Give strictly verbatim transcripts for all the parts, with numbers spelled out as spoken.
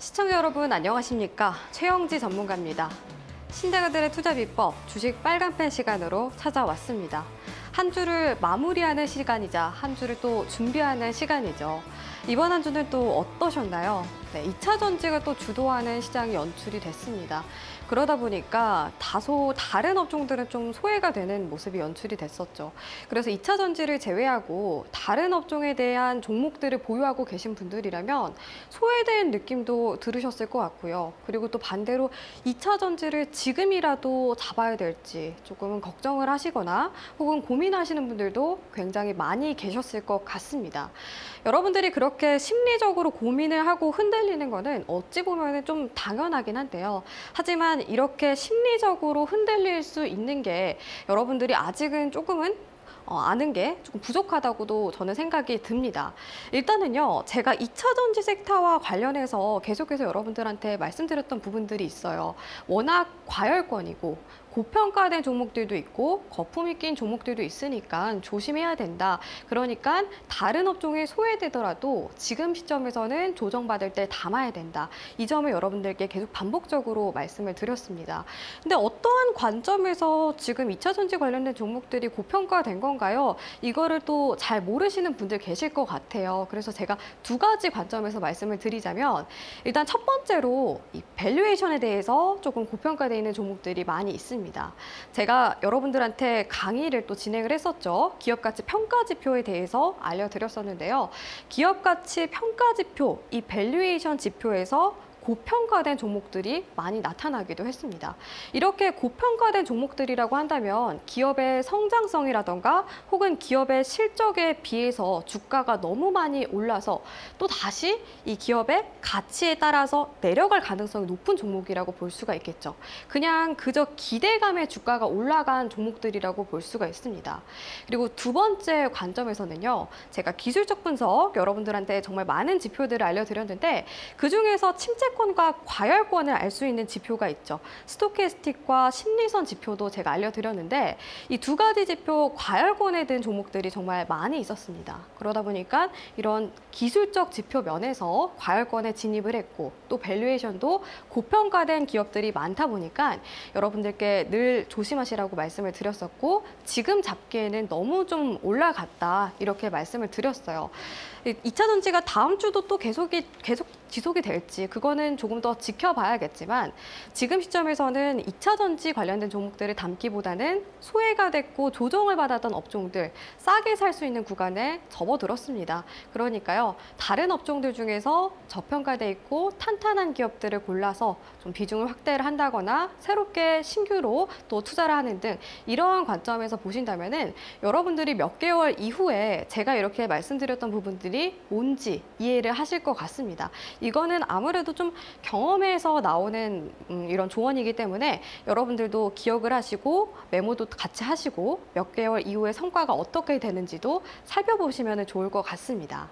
시청자 여러분 안녕하십니까? 최영지 전문가입니다. 신대가들의 투자 비법, 주식 빨간펜 시간으로 찾아왔습니다. 한 주를 마무리하는 시간이자 한 주를 또 준비하는 시간이죠. 이번 한 주는 또 어떠셨나요? 네, 이 차 전지가 또 주도하는 시장이 연출이 됐습니다. 그러다 보니까 다소 다른 업종들은 좀 소외가 되는 모습이 연출이 됐었죠. 그래서 이 차 전지를 제외하고 다른 업종에 대한 종목들을 보유하고 계신 분들이라면 소외된 느낌도 들으셨을 것 같고요. 그리고 또 반대로 이 차 전지를 지금이라도 잡아야 될지 조금은 걱정을 하시거나 혹은 고민하시는 분들도 굉장히 많이 계셨을 것 같습니다. 여러분들이 그렇게 심리적으로 고민을 하고 흔들리는 거는 어찌 보면 좀 당연하긴 한데요. 하지만 이렇게 심리적으로 흔들릴 수 있는 게 여러분들이 아직은 조금은 아는 게 조금 부족하다고도 저는 생각이 듭니다. 일단은요, 제가 이 차 전지 섹터와 관련해서 계속해서 여러분들한테 말씀드렸던 부분들이 있어요. 워낙 과열권이고 고평가된 종목들도 있고 거품이 낀 종목들도 있으니까 조심해야 된다. 그러니까 다른 업종에 소외되더라도 지금 시점에서는 조정받을 때 담아야 된다. 이 점을 여러분들께 계속 반복적으로 말씀을 드렸습니다. 근데 어떠한 관점에서 지금 이 차 전지 관련된 종목들이 고평가된 건가요? 이거를 또 잘 모르시는 분들 계실 것 같아요. 그래서 제가 두 가지 관점에서 말씀을 드리자면, 일단 첫 번째로 이 밸류에이션에 대해서 조금 고평가되어 있는 종목들이 많이 있습니다. 제가 여러분들한테 강의를 또 진행을 했었죠. 기업가치 평가지표에 대해서 알려드렸었는데요. 기업가치 평가지표, 이 밸류에이션 지표에서 고평가된 종목들이 많이 나타나기도 했습니다. 이렇게 고평가된 종목들이라고 한다면 기업의 성장성이라던가 혹은 기업의 실적에 비해서 주가가 너무 많이 올라서 또 다시 이 기업의 가치에 따라서 내려갈 가능성이 높은 종목이라고 볼 수가 있겠죠. 그냥 그저 기대감에 주가가 올라간 종목들이라고 볼 수가 있습니다. 그리고 두 번째 관점에서는요, 제가 기술적 분석 여러분들한테 정말 많은 지표들을 알려드렸는데, 그중에서 침체 권과 과열권을 알 수 있는 지표가 있죠. 스토캐스틱과 심리선 지표도 제가 알려드렸는데, 이 두 가지 지표 과열권에 든 종목들이 정말 많이 있었습니다. 그러다 보니까 이런 기술적 지표 면에서 과열권에 진입을 했고, 또 밸류에이션도 고평가된 기업들이 많다 보니까 여러분들께 늘 조심하시라고 말씀을 드렸었고, 지금 잡기에는 너무 좀 올라갔다 이렇게 말씀을 드렸어요. 이 차 전지가 다음 주도 또 계속이, 계속 지속이 될지 그거는 조금 더 지켜봐야겠지만, 지금 시점에서는 이 차 전지 관련된 종목들을 담기보다는 소외가 됐고 조정을 받았던 업종들, 싸게 살 수 있는 구간에 접어들었습니다. 그러니까요, 다른 업종들 중에서 저평가돼 있고 탄탄한 기업들을 골라서 좀 비중을 확대를 한다거나 새롭게 신규로 또 투자를 하는 등 이러한 관점에서 보신다면은 여러분들이 몇 개월 이후에 제가 이렇게 말씀드렸던 부분들이 뭔지 이해를 하실 것 같습니다. 이거는 아무래도 좀 경험에서 나오는 음, 이런 조언이기 때문에 여러분들도 기억을 하시고 메모도 같이 하시고 몇 개월 이후에 성과가 어떻게 되는지도 살펴보시면 좋을 것 같습니다.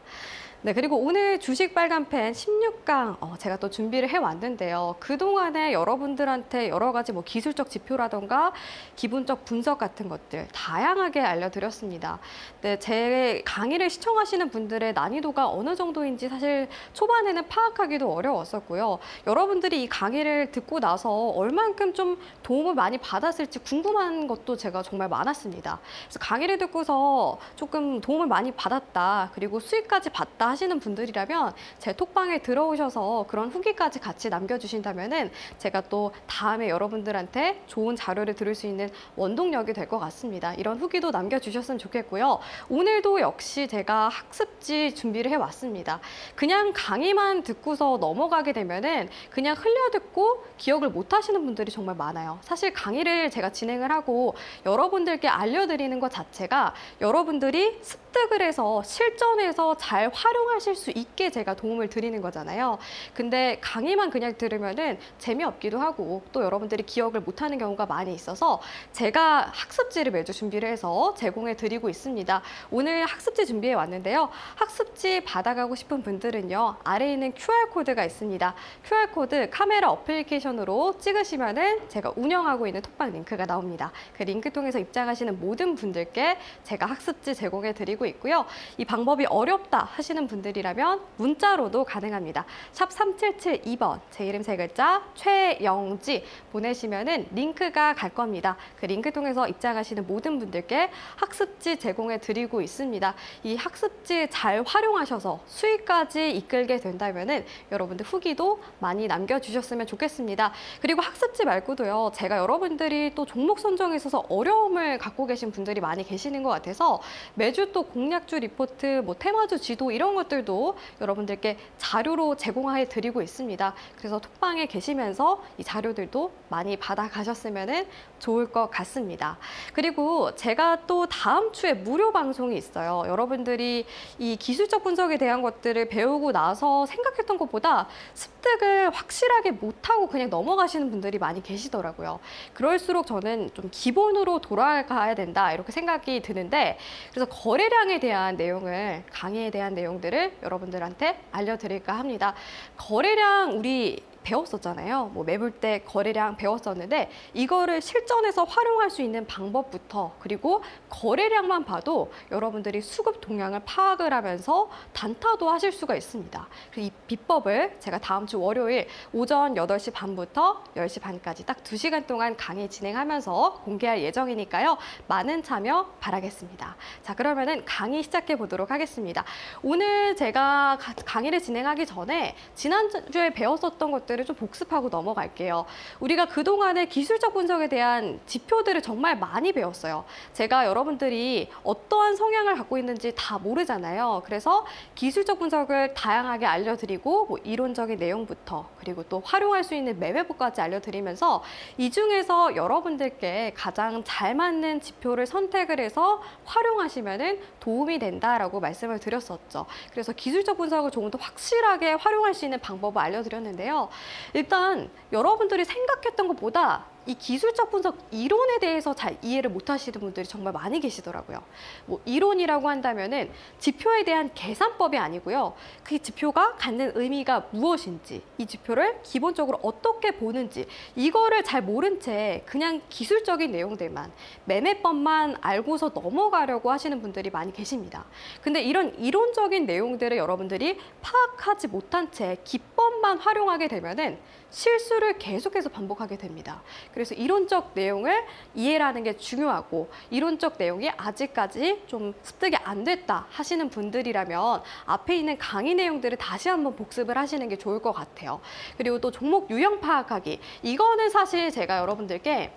네, 그리고 오늘 주식 빨간펜 십육 강 어, 제가 또 준비를 해왔는데요. 그동안에 여러분들한테 여러 가지 뭐 기술적 지표라던가 기본적 분석 같은 것들 다양하게 알려드렸습니다. 네, 제 강의를 시청하시는 분들의 난이도가 어느 정도인지 사실 초반에는 파악하기도 어려웠었고요. 여러분들이 이 강의를 듣고 나서 얼만큼 좀 도움을 많이 받았을지 궁금한 것도 제가 정말 많았습니다. 그래서 강의를 듣고서 조금 도움을 많이 받았다, 그리고 수익까지 봤다 하시는 분들이라면 제 톡방에 들어오셔서 그런 후기까지 같이 남겨주신다면은 제가 또 다음에 여러분들한테 좋은 자료를 들을 수 있는 원동력이 될 것 같습니다. 이런 후기도 남겨주셨으면 좋겠고요. 오늘도 역시 제가 학습지 준비를 해왔습니다. 그냥 강의만 듣고서 넘어가게 되면은 그냥 흘려듣고 기억을 못 하시는 분들이 정말 많아요. 사실 강의를 제가 진행을 하고 여러분들께 알려드리는 것 자체가 여러분들이 습득을 해서 실전에서 잘 활용하는 활용하실 수 있게 제가 도움을 드리는 거잖아요. 근데 강의만 그냥 들으면은 재미없기도 하고 또 여러분들이 기억을 못하는 경우가 많이 있어서 제가 학습지를 매주 준비를 해서 제공해 드리고 있습니다. 오늘 학습지 준비해 왔는데요. 학습지 받아가고 싶은 분들은요, 아래에 있는 큐알 코드가 있습니다. 큐알 코드 카메라 어플리케이션으로 찍으시면은 제가 운영하고 있는 톡방 링크가 나옵니다. 그 링크 통해서 입장하시는 모든 분들께 제가 학습지 제공해 드리고 있고요. 이 방법이 어렵다 하시는 분들이라면 문자로도 가능합니다. 샵 삼칠칠이 번, 제 이름 세 글자 최영지 보내시면은 링크가 갈 겁니다. 그 링크 통해서 입장하시는 모든 분들께 학습지 제공해 드리고 있습니다. 이 학습지 잘 활용하셔서 수익까지 이끌게 된다면은 여러분들 후기도 많이 남겨주셨으면 좋겠습니다. 그리고 학습지 말고도요, 제가 여러분들이 또 종목 선정에 있어서 어려움을 갖고 계신 분들이 많이 계시는 것 같아서 매주 또 공략주 리포트, 뭐 테마주 지도 이런 것들도 여러분들께 자료로 제공해 드리고 있습니다. 그래서 톡방에 계시면서 이 자료들도 많이 받아가셨으면 좋을 것 같습니다. 그리고 제가 또 다음 주에 무료 방송이 있어요. 여러분들이 이 기술적 분석에 대한 것들을 배우고 나서 생각했던 것보다 습득을 확실하게 못하고 그냥 넘어가시는 분들이 많이 계시더라고요. 그럴수록 저는 좀 기본으로 돌아가야 된다 이렇게 생각이 드는데, 그래서 거래량에 대한 내용을, 강의에 대한 내용들을 여러분들한테 알려드릴까 합니다. 거래량 우리 배웠었잖아요. 뭐 매물 때 거래량 배웠었는데 이거를 실전에서 활용할 수 있는 방법부터, 그리고 거래량만 봐도 여러분들이 수급 동향을 파악을 하면서 단타도 하실 수가 있습니다. 이 비법을 제가 다음 주 월요일 오전 여덟 시 반부터 열 시 반까지 딱 두 시간 동안 강의 진행하면서 공개할 예정이니까요. 많은 참여 바라겠습니다. 자, 그러면은 강의 시작해 보도록 하겠습니다. 오늘 제가 강의를 진행하기 전에 지난주에 배웠었던 것들 좀 복습하고 넘어갈게요. 우리가 그동안에 기술적 분석에 대한 지표들을 정말 많이 배웠어요. 제가 여러분들이 어떠한 성향을 갖고 있는지 다 모르잖아요. 그래서 기술적 분석을 다양하게 알려드리고, 뭐 이론적인 내용부터, 그리고 또 활용할 수 있는 매매법까지 알려드리면서 이 중에서 여러분들께 가장 잘 맞는 지표를 선택을 해서 활용하시면 도움이 된다라고 말씀을 드렸었죠. 그래서 기술적 분석을 조금 더 확실하게 활용할 수 있는 방법을 알려드렸는데요. 일단 여러분들이 생각했던 것보다 이 기술적 분석 이론에 대해서 잘 이해를 못하시는 분들이 정말 많이 계시더라고요. 뭐 이론이라고 한다면은 지표에 대한 계산법이 아니고요, 그 지표가 갖는 의미가 무엇인지, 이 지표를 기본적으로 어떻게 보는지, 이거를 잘 모른 채 그냥 기술적인 내용들만, 매매법만 알고서 넘어가려고 하시는 분들이 많이 계십니다. 근데 이런 이론적인 내용들을 여러분들이 파악하지 못한 채 기법만 활용하게 되면은 실수를 계속해서 반복하게 됩니다. 그래서 이론적 내용을 이해를 하는 게 중요하고, 이론적 내용이 아직까지 좀 습득이 안 됐다 하시는 분들이라면 앞에 있는 강의 내용들을 다시 한번 복습을 하시는 게 좋을 것 같아요. 그리고 또 종목 유형 파악하기, 이거는 사실 제가 여러분들께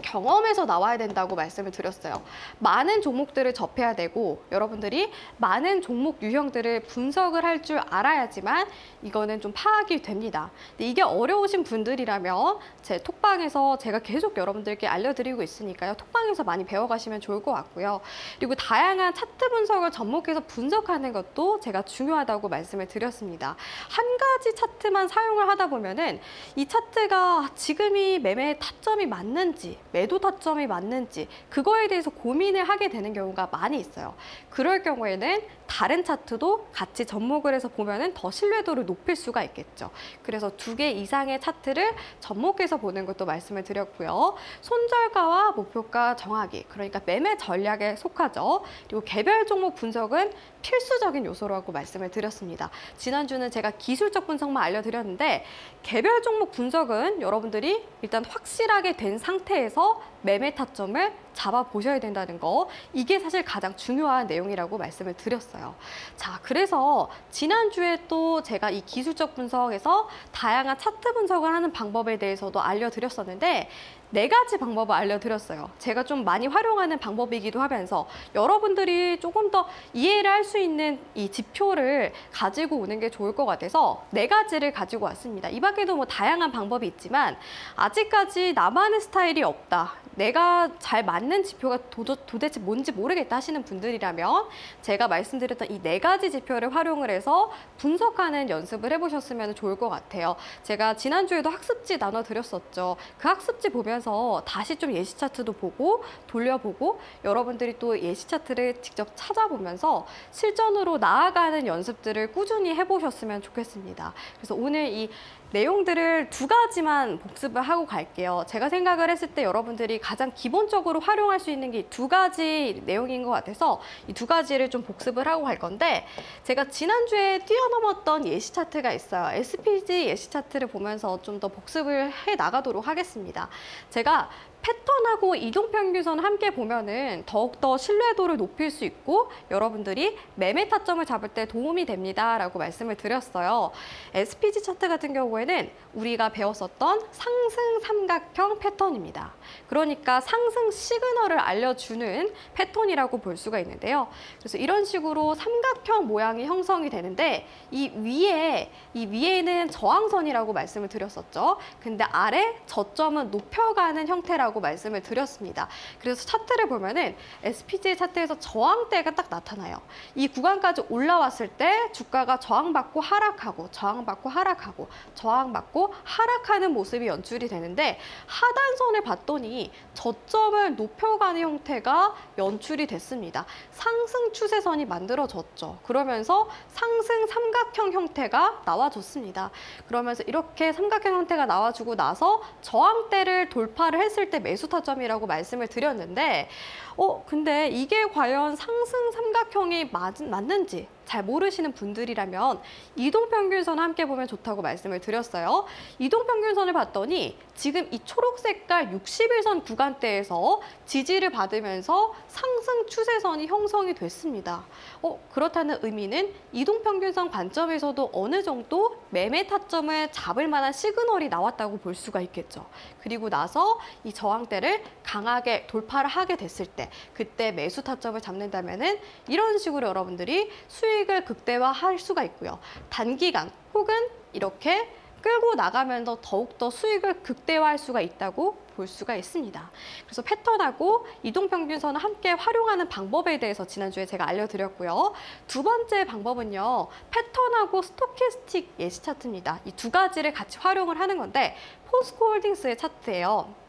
경험에서 나와야 된다고 말씀을 드렸어요. 많은 종목들을 접해야 되고 여러분들이 많은 종목 유형들을 분석을 할 줄 알아야지만 이거는 좀 파악이 됩니다. 근데 이게 어려우신 분들이라면 제 톡방에서 제가 계속 여러분들께 알려드리고 있으니까요. 톡방에서 많이 배워가시면 좋을 것 같고요. 그리고 다양한 차트 분석을 접목해서 분석하는 것도 제가 중요하다고 말씀을 드렸습니다. 한 가지 차트만 사용을 하다 보면은 이 차트가 지금이 매매의 타점이 맞는지, 매도 타점이 맞는지, 그거에 대해서 고민을 하게 되는 경우가 많이 있어요. 그럴 경우에는 다른 차트도 같이 접목을 해서 보면은 더 신뢰도를 높일 수가 있겠죠. 그래서 두 개 이상의 차트를 접목해서 보는 것도 말씀을 드렸고요. 손절가와 목표가 정하기, 그러니까 매매 전략에 속하죠. 그리고 개별 종목 분석은 필수적인 요소라고 말씀을 드렸습니다. 지난주는 제가 기술적 분석만 알려드렸는데, 개별 종목 분석은 여러분들이 일단 확실하게 된 상태에서 매매 타점을 잡아보셔야 된다는 거, 이게 사실 가장 중요한 내용이라고 말씀을 드렸어요. 자, 그래서 지난주에 또 제가 이 기술적 분석에서 다양한 차트 분석을 하는 방법에 대해서도 알려드렸었는데 네 가지 방법을 알려드렸어요. 제가 좀 많이 활용하는 방법이기도 하면서 여러분들이 조금 더 이해를 할 수 있는 이 지표를 가지고 오는 게 좋을 것 같아서 네 가지를 가지고 왔습니다. 이 밖에도 뭐 다양한 방법이 있지만 아직까지 나만의 스타일이 없다, 내가 잘 맞는 지표가 도저, 도대체 뭔지 모르겠다 하시는 분들이라면 제가 말씀드렸던 이 네 가지 지표를 활용을 해서 분석하는 연습을 해보셨으면 좋을 것 같아요. 제가 지난주에도 학습지 나눠드렸었죠. 그 학습지 보면서 다시 좀 예시 차트도 보고 돌려보고, 여러분들이 또 예시 차트를 직접 찾아보면서 실전으로 나아가는 연습들을 꾸준히 해보셨으면 좋겠습니다. 그래서 오늘 이 내용들을 두 가지만 복습을 하고 갈게요. 제가 생각을 했을 때 여러분들이 가장 기본적으로 활용할 수 있는 게 두 가지 내용인 것 같아서 이 두 가지를 좀 복습을 하고 갈 건데, 제가 지난주에 뛰어넘었던 예시 차트가 있어요. 에스피지 예시 차트를 보면서 좀 더 복습을 해 나가도록 하겠습니다. 제가 패턴하고 이동평균선 함께 보면은 더욱더 신뢰도를 높일 수 있고 여러분들이 매매 타점을 잡을 때 도움이 됩니다라고 말씀을 드렸어요. 에스피지 차트 같은 경우에는 우리가 배웠었던 상승 삼각형 패턴입니다. 그러니까 상승 시그널을 알려주는 패턴이라고 볼 수가 있는데요. 그래서 이런 식으로 삼각형 모양이 형성이 되는데 이 위에, 이 위에는 저항선이라고 말씀을 드렸었죠. 근데 아래 저점은 높여가는 형태라고 말씀을 드렸습니다. 그래서 차트를 보면은 에스피지 차트에서 저항대가 딱 나타나요. 이 구간까지 올라왔을 때 주가가 저항받고 하락하고 저항받고 하락하고 저항받고 하락하는 모습이 연출이 되는데, 하단선을 봤더니 저점을 높여가는 형태가 연출이 됐습니다. 상승 추세선이 만들어졌죠. 그러면서 상승 삼각형 형태가 나와줬습니다. 그러면서 이렇게 삼각형 형태가 나와주고 나서 저항대를 돌파를 했을 때 매수 타점이라고 말씀을 드렸는데, 어 근데 이게 과연 상승 삼각형이 맞, 맞는지 잘 모르시는 분들이라면 이동평균선 함께 보면 좋다고 말씀을 드렸어요. 이동평균선을 봤더니 지금 이 초록색깔 육십일선 구간대에서 지지를 받으면서 상승 추세선이 형성이 됐습니다. 어, 그렇다는 의미는 이동평균선 관점에서도 어느 정도 매매 타점을 잡을 만한 시그널이 나왔다고 볼 수가 있겠죠. 그리고 나서 이 저항대를 강하게 돌파를 하게 됐을 때, 그때 매수 타점을 잡는다면은 이런 식으로 여러분들이 수익 수익을 극대화할 수가 있고요. 단기간 혹은 이렇게 끌고 나가면서 더욱더 수익을 극대화할 수가 있다고 볼 수가 있습니다. 그래서 패턴하고 이동평균선을 함께 활용하는 방법에 대해서 지난주에 제가 알려드렸고요. 두 번째 방법은요, 패턴하고 스토캐스틱 예시 차트입니다. 이 두 가지를 같이 활용을 하는 건데 포스코홀딩스의 차트예요.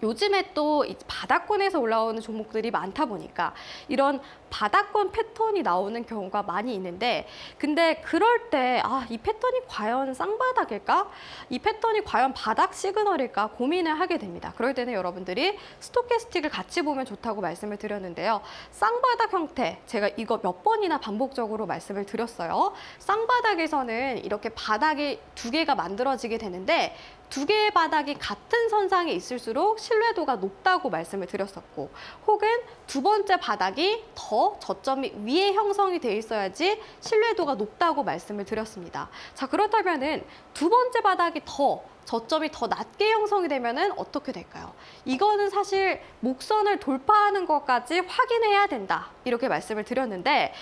요즘에 또 바닥권에서 올라오는 종목들이 많다 보니까 이런 바닥권 패턴이 나오는 경우가 많이 있는데, 근데 그럴 때 아, 이 패턴이 과연 쌍바닥일까? 이 패턴이 과연 바닥 시그널일까? 고민을 하게 됩니다. 그럴 때는 여러분들이 스토캐스틱을 같이 보면 좋다고 말씀을 드렸는데요. 쌍바닥 형태, 제가 이거 몇 번이나 반복적으로 말씀을 드렸어요. 쌍바닥에서는 이렇게 바닥이 두 개가 만들어지게 되는데 두 개의 바닥이 같은 선상에 있을수록 신뢰도가 높다고 말씀을 드렸었고, 혹은 두 번째 바닥이 더 저점이 위에 형성이 돼 있어야지 신뢰도가 높다고 말씀을 드렸습니다. 자, 그렇다면은 두 번째 바닥이 더 저점이 더 낮게 형성이 되면은 어떻게 될까요? 이거는 사실 목선을 돌파하는 것까지 확인해야 된다, 이렇게 말씀을 드렸는데,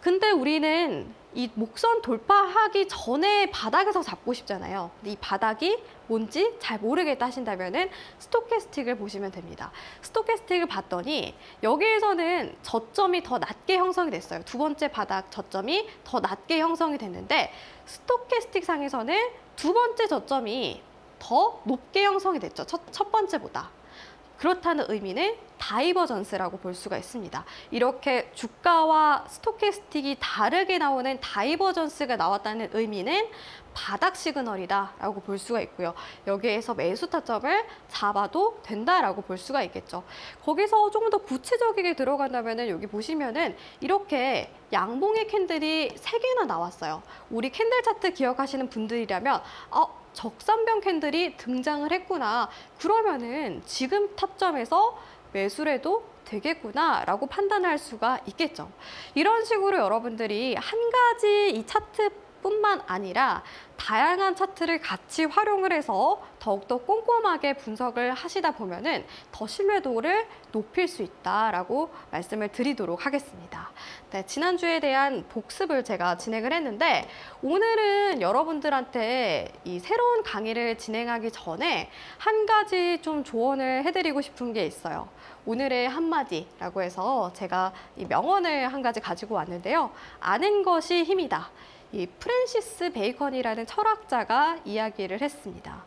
근데 우리는 이 목선 돌파하기 전에 바닥에서 잡고 싶잖아요. 근데 이 바닥이 뭔지 잘 모르겠다 하신다면은 스토캐스틱을 보시면 됩니다. 스토캐스틱을 봤더니 여기에서는 저점이 더 낮게 형성이 됐어요. 두 번째 바닥 저점이 더 낮게 형성이 됐는데 스토캐스틱 상에서는 두 번째 저점이 더 높게 형성이 됐죠. 첫, 첫 번째보다. 그렇다는 의미는 다이버전스라고 볼 수가 있습니다. 이렇게 주가와 스토캐스틱이 다르게 나오는 다이버전스가 나왔다는 의미는 바닥 시그널이다라고 볼 수가 있고요. 여기에서 매수 타점을 잡아도 된다라고 볼 수가 있겠죠. 거기서 조금 더 구체적이게 들어간다면은 여기 보시면은 이렇게 양봉의 캔들이 세 개나 나왔어요. 우리 캔들 차트 기억하시는 분들이라면 어, 적산병 캔들이 등장을 했구나. 그러면은 지금 타점에서 매수를 해도 되겠구나라고 판단할 수가 있겠죠. 이런 식으로 여러분들이 한 가지 이 차트뿐만 아니라 다양한 차트를 같이 활용을 해서 더욱더 꼼꼼하게 분석을 하시다 보면은 더 신뢰도를 높일 수 있다라고 말씀을 드리도록 하겠습니다. 네, 지난주에 대한 복습을 제가 진행을 했는데, 오늘은 여러분들한테 이 새로운 강의를 진행하기 전에 한 가지 좀 조언을 해드리고 싶은 게 있어요. 오늘의 한마디라고 해서 제가 이 명언을 한 가지 가지고 왔는데요. 아는 것이 힘이다. 이 프랜시스 베이컨이라는 철학자가 이야기를 했습니다.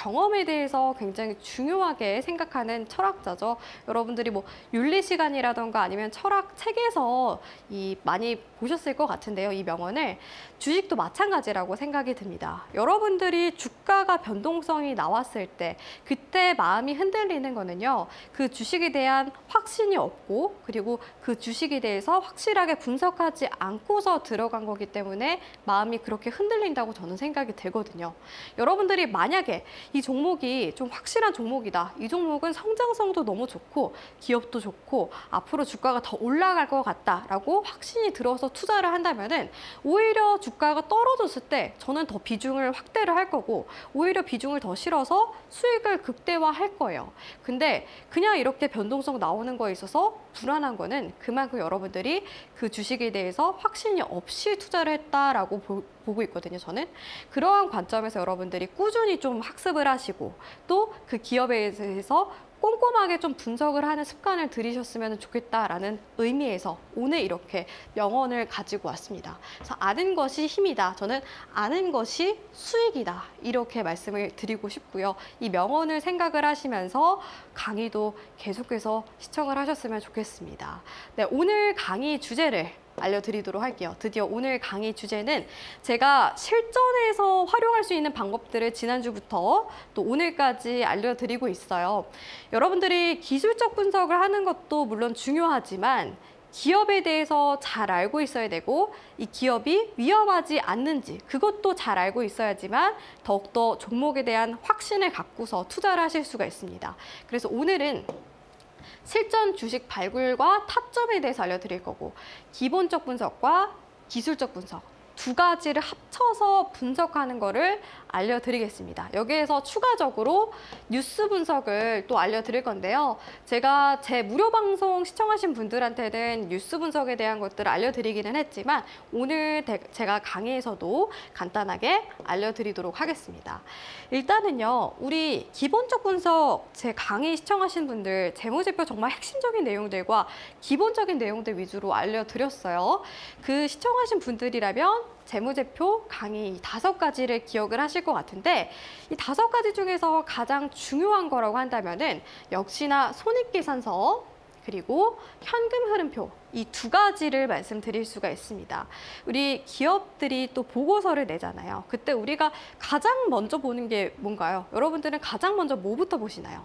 경험에 대해서 굉장히 중요하게 생각하는 철학자죠. 여러분들이 뭐 윤리 시간이라던가 아니면 철학 책에서 이 많이 보셨을 것 같은데요. 이 명언을 주식도 마찬가지라고 생각이 듭니다. 여러분들이 주가가 변동성이 나왔을 때 그때 마음이 흔들리는 거는요. 그 주식에 대한 확신이 없고 그리고 그 주식에 대해서 확실하게 분석하지 않고서 들어간 거기 때문에 마음이 그렇게 흔들린다고 저는 생각이 들거든요. 여러분들이 만약에 이 종목이 좀 확실한 종목이다. 이 종목은 성장성도 너무 좋고 기업도 좋고 앞으로 주가가 더 올라갈 것 같다라고 확신이 들어서 투자를 한다면은 오히려 주가가 떨어졌을 때 저는 더 비중을 확대를 할 거고 오히려 비중을 더 실어서 수익을 극대화할 거예요. 근데 그냥 이렇게 변동성 나오는 거에 있어서 불안한 거는 그만큼 여러분들이 그 주식에 대해서 확신이 없이 투자를 했다라고 보, 보고 있거든요. 저는 그러한 관점에서 여러분들이 꾸준히 좀 학습을 하시고 또 그 기업에 대해서 꼼꼼하게 좀 분석을 하는 습관을 들이셨으면 좋겠다라는 의미에서 오늘 이렇게 명언을 가지고 왔습니다. 그래서 아는 것이 힘이다. 저는 아는 것이 수익이다. 이렇게 말씀을 드리고 싶고요. 이 명언을 생각을 하시면서 강의도 계속해서 시청을 하셨으면 좋겠습니다. 네, 오늘 강의 주제를 알려드리도록 할게요. 드디어 오늘 강의 주제는 제가 실전에서 활용할 수 있는 방법들을 지난주부터 또 오늘까지 알려드리고 있어요. 여러분들이 기술적 분석을 하는 것도 물론 중요하지만 기업에 대해서 잘 알고 있어야 되고 이 기업이 위험하지 않는지 그것도 잘 알고 있어야지만 더욱더 종목에 대한 확신을 갖고서 투자를 하실 수가 있습니다. 그래서 오늘은 실전 주식 발굴과 타점에 대해서 알려드릴 거고 기본적 분석과 기술적 분석 두 가지를 합쳐서 분석하는 거를 알려드리겠습니다. 여기에서 추가적으로 뉴스 분석을 또 알려드릴 건데요. 제가 제 무료 방송 시청하신 분들한테는 뉴스 분석에 대한 것들을 알려드리기는 했지만 오늘 제가 강의에서도 간단하게 알려드리도록 하겠습니다. 일단은요, 우리 기본적 분석 제 강의 시청하신 분들 재무제표 정말 핵심적인 내용들과 기본적인 내용들 위주로 알려드렸어요. 그 시청하신 분들이라면 재무제표 강의 다섯 가지를 기억을 하실 것 같은데 이 다섯 가지 중에서 가장 중요한 거라고 한다면은 역시나 손익계산서 그리고 현금 흐름표 이 두 가지를 말씀드릴 수가 있습니다. 우리 기업들이 또 보고서를 내잖아요. 그때 우리가 가장 먼저 보는 게 뭔가요? 여러분들은 가장 먼저 뭐부터 보시나요?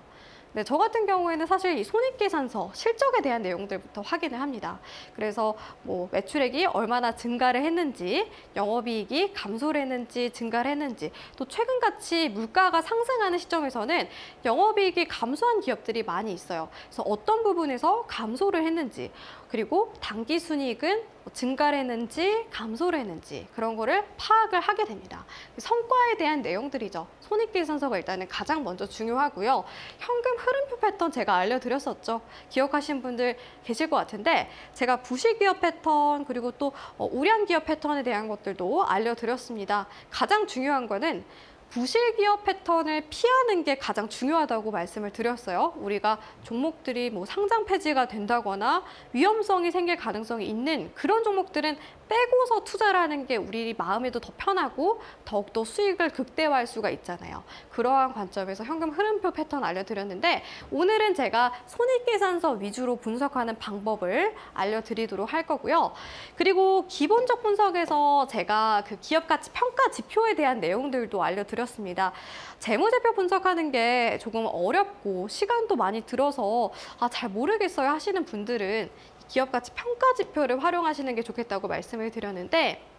네, 저 같은 경우에는 사실 이 손익계산서, 실적에 대한 내용들부터 확인을 합니다. 그래서 뭐 매출액이 얼마나 증가를 했는지, 영업이익이 감소를 했는지, 증가를 했는지, 또 최근같이 물가가 상승하는 시점에서는 영업이익이 감소한 기업들이 많이 있어요. 그래서 어떤 부분에서 감소를 했는지, 그리고 당기순이익은 증가를 했는지 감소를 했는지 그런 거를 파악을 하게 됩니다. 성과에 대한 내용들이죠. 손익계산서가 일단은 가장 먼저 중요하고요. 현금 흐름표 패턴 제가 알려드렸었죠. 기억하신 분들 계실 것 같은데 제가 부실기업 패턴 그리고 또 우량기업 패턴에 대한 것들도 알려드렸습니다. 가장 중요한 거는 부실기업 패턴을 피하는 게 가장 중요하다고 말씀을 드렸어요. 우리가 종목들이 뭐 상장 폐지가 된다거나 위험성이 생길 가능성이 있는 그런 종목들은 빼고서 투자를 하는 게 우리 마음에도 더 편하고 더욱더 수익을 극대화할 수가 있잖아요. 그러한 관점에서 현금 흐름표 패턴 알려드렸는데 오늘은 제가 손익계산서 위주로 분석하는 방법을 알려드리도록 할 거고요. 그리고 기본적 분석에서 제가 그 기업가치 평가 지표에 대한 내용들도 알려드렸습니다. 재무제표 분석하는 게 조금 어렵고 시간도 많이 들어서 아, 잘 모르겠어요 하시는 분들은 기업가치 평가 지표를 활용하시는 게 좋겠다고 말씀을 드렸는데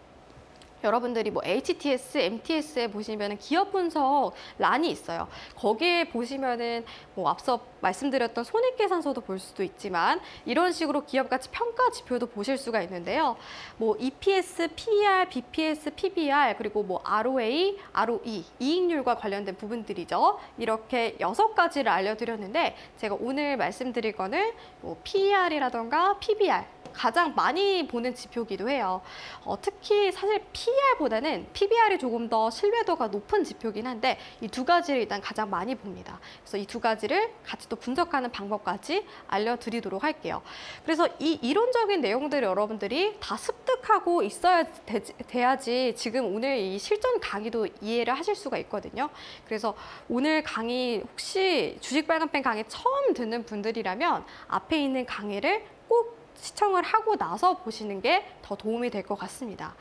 여러분들이 뭐 에이치티에스, 엠티에스에 보시면 기업 분석 란이 있어요. 거기에 보시면은 뭐 앞서 말씀드렸던 손익계산서도 볼 수도 있지만 이런 식으로 기업가치 평가 지표도 보실 수가 있는데요. 뭐 이피에스, 피이알, 비피에스, 피비알 그리고 뭐 알오에이, 알오이, 이익률과 관련된 부분들이죠. 이렇게 여섯 가지를 알려드렸는데 제가 오늘 말씀드릴 거는 뭐 피이알이라던가 피비알 가장 많이 보는 지표이기도 해요. 어, 특히 사실 피 알보다는 피 비 알이 조금 더 신뢰도가 높은 지표이긴 한데 이 두 가지를 일단 가장 많이 봅니다. 그래서 이 두 가지를 같이 또 분석하는 방법까지 알려드리도록 할게요. 그래서 이 이론적인 내용들을 여러분들이 다 습득하고 있어야 되, 돼야지 지금 오늘 이 실전 강의도 이해를 하실 수가 있거든요. 그래서 오늘 강의 혹시 주식 빨간펜 강의 처음 듣는 분들이라면 앞에 있는 강의를 꼭 시청을 하고 나서 보시는 게 더 도움이 될 것 같습니다.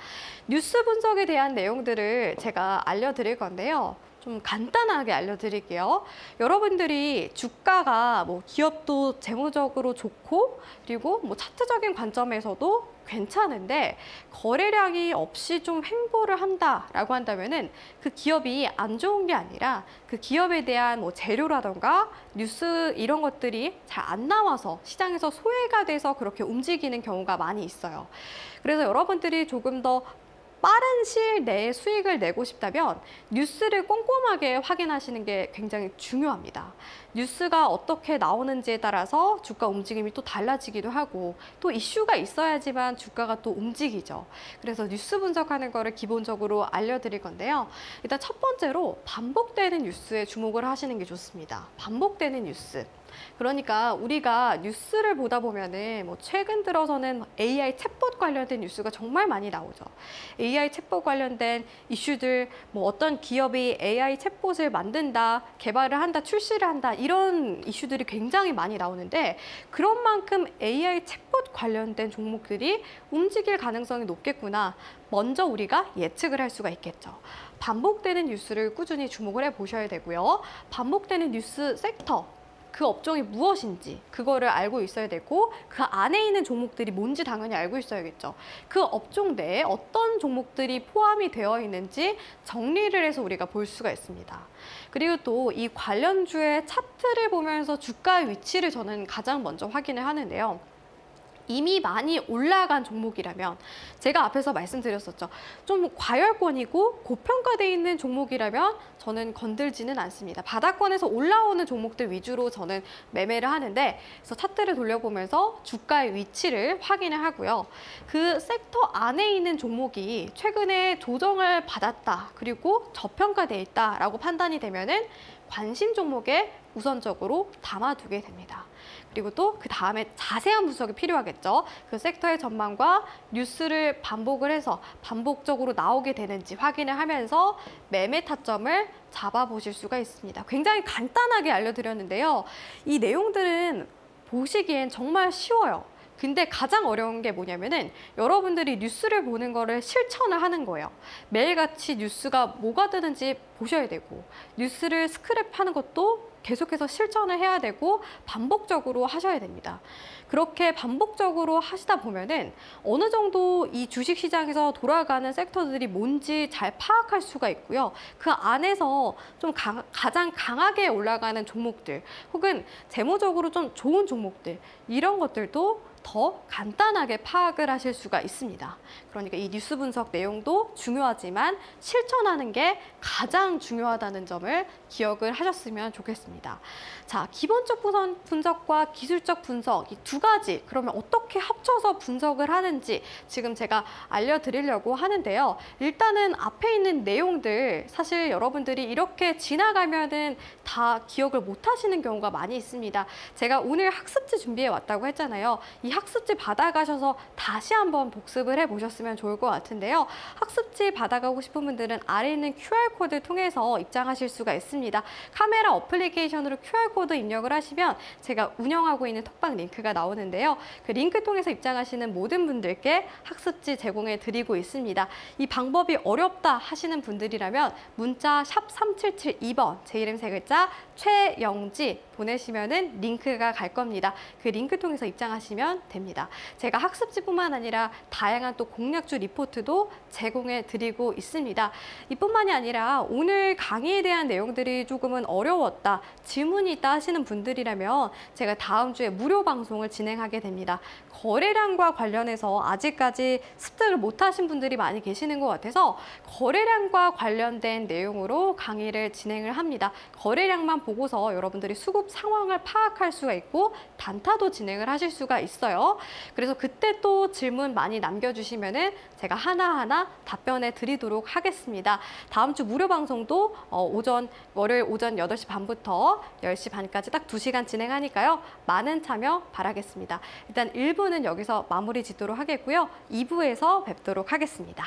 뉴스 분석에 대한 내용들을 제가 알려드릴 건데요. 좀 간단하게 알려드릴게요. 여러분들이 주가가 뭐 기업도 재무적으로 좋고 그리고 뭐 차트적인 관점에서도 괜찮은데 거래량이 없이 좀 횡보를 한다라고 한다면은 그 기업이 안 좋은 게 아니라 그 기업에 대한 뭐 재료라던가 뉴스 이런 것들이 잘 안 나와서 시장에서 소외가 돼서 그렇게 움직이는 경우가 많이 있어요. 그래서 여러분들이 조금 더 빠른 시일 내에 수익을 내고 싶다면 뉴스를 꼼꼼하게 확인하시는 게 굉장히 중요합니다. 뉴스가 어떻게 나오는지에 따라서 주가 움직임이 또 달라지기도 하고 또 이슈가 있어야지만 주가가 또 움직이죠. 그래서 뉴스 분석하는 거를 기본적으로 알려드릴 건데요. 일단 첫 번째로 반복되는 뉴스에 주목을 하시는 게 좋습니다. 반복되는 뉴스. 그러니까 우리가 뉴스를 보다 보면은 뭐 최근 들어서는 에이 아이 챗봇 관련된 뉴스가 정말 많이 나오죠. 에이 아이 챗봇 관련된 이슈들, 뭐 어떤 기업이 에이 아이 챗봇을 만든다, 개발을 한다, 출시를 한다 이런 이슈들이 굉장히 많이 나오는데 그런 만큼 에이 아이 챗봇 관련된 종목들이 움직일 가능성이 높겠구나. 먼저 우리가 예측을 할 수가 있겠죠. 반복되는 뉴스를 꾸준히 주목을 해 보셔야 되고요. 반복되는 뉴스 섹터. 그 업종이 무엇인지 그거를 알고 있어야 되고 그 안에 있는 종목들이 뭔지 당연히 알고 있어야겠죠. 그 업종 내에 어떤 종목들이 포함이 되어 있는지 정리를 해서 우리가 볼 수가 있습니다. 그리고 또 이 관련주의 차트를 보면서 주가의 위치를 저는 가장 먼저 확인을 하는데요. 이미 많이 올라간 종목이라면 제가 앞에서 말씀드렸었죠. 좀 과열권이고 고평가되어 있는 종목이라면 저는 건들지는 않습니다. 바닥권에서 올라오는 종목들 위주로 저는 매매를 하는데 그래서 차트를 돌려보면서 주가의 위치를 확인을 하고요. 그 섹터 안에 있는 종목이 최근에 조정을 받았다. 그리고 저평가되어 있다라고 판단이 되면은 관심 종목에 우선적으로 담아두게 됩니다. 그리고 또 그 다음에 자세한 분석이 필요하겠죠. 그 섹터의 전망과 뉴스를 반복을 해서 반복적으로 나오게 되는지 확인을 하면서 매매 타점을 잡아보실 수가 있습니다. 굉장히 간단하게 알려드렸는데요. 이 내용들은 보시기엔 정말 쉬워요. 근데 가장 어려운 게 뭐냐면은 여러분들이 뉴스를 보는 거를 실천을 하는 거예요. 매일같이 뉴스가 뭐가 뜨는지 보셔야 되고 뉴스를 스크랩하는 것도 계속해서 실천을 해야 되고 반복적으로 하셔야 됩니다. 그렇게 반복적으로 하시다 보면은 어느 정도 이 주식시장에서 돌아가는 섹터들이 뭔지 잘 파악할 수가 있고요. 그 안에서 좀 강, 가장 강하게 올라가는 종목들 혹은 재무적으로 좀 좋은 종목들 이런 것들도 더 간단하게 파악을 하실 수가 있습니다. 그러니까 이 뉴스 분석 내용도 중요하지만 실천하는 게 가장 중요하다는 점을 기억을 하셨으면 좋겠습니다. 자, 기본적 분석과 기술적 분석 이 두 가지 그러면 어떻게 합쳐서 분석을 하는지 지금 제가 알려드리려고 하는데요. 일단은 앞에 있는 내용들 사실 여러분들이 이렇게 지나가면은 다 기억을 못 하시는 경우가 많이 있습니다. 제가 오늘 학습지 준비해 왔다고 했잖아요. 이 학습지 받아가셔서 다시 한번 복습을 해보셨으면 좋을 것 같은데요. 학습지 받아가고 싶은 분들은 아래 있는 큐 알 코드 통해서 입장하실 수가 있습니다. 카메라 어플리케이션으로 큐 알 코드 입력을 하시면 제가 운영하고 있는 톡방 링크가 나오는데요. 그 링크 통해서 입장하시는 모든 분들께 학습지 제공해 드리고 있습니다. 이 방법이 어렵다 하시는 분들이라면 문자 샵 삼칠칠이 번 제 이름 세 글자 최영지 보내시면은 링크가 갈 겁니다. 그 링크 통해서 입장하시면 됩니다. 제가 학습지뿐만 아니라 다양한 또 공략주 리포트도 제공해 드리고 있습니다. 이뿐만이 아니라 오늘 강의에 대한 내용들이 조금은 어려웠다, 질문이 있다 하시는 분들이라면 제가 다음 주에 무료 방송을 진행하게 됩니다. 거래량과 관련해서 아직까지 습득을 못 하신 분들이 많이 계시는 것 같아서 거래량과 관련된 내용으로 강의를 진행을 합니다. 거래량만 보고서 여러분들이 수급 상황을 파악할 수가 있고 단타도 진행을 하실 수가 있어요. 그래서 그때 또 질문 많이 남겨주시면은 제가 하나하나 답변해 드리도록 하겠습니다. 다음 주 무료 방송도 오전 월요일 오전 여덟 시 반부터 열 시 반까지 딱 두 시간 진행하니까요. 많은 참여 바라겠습니다. 일단 일 부는 여기서 마무리 짓도록 하겠고요. 이 부에서 뵙도록 하겠습니다.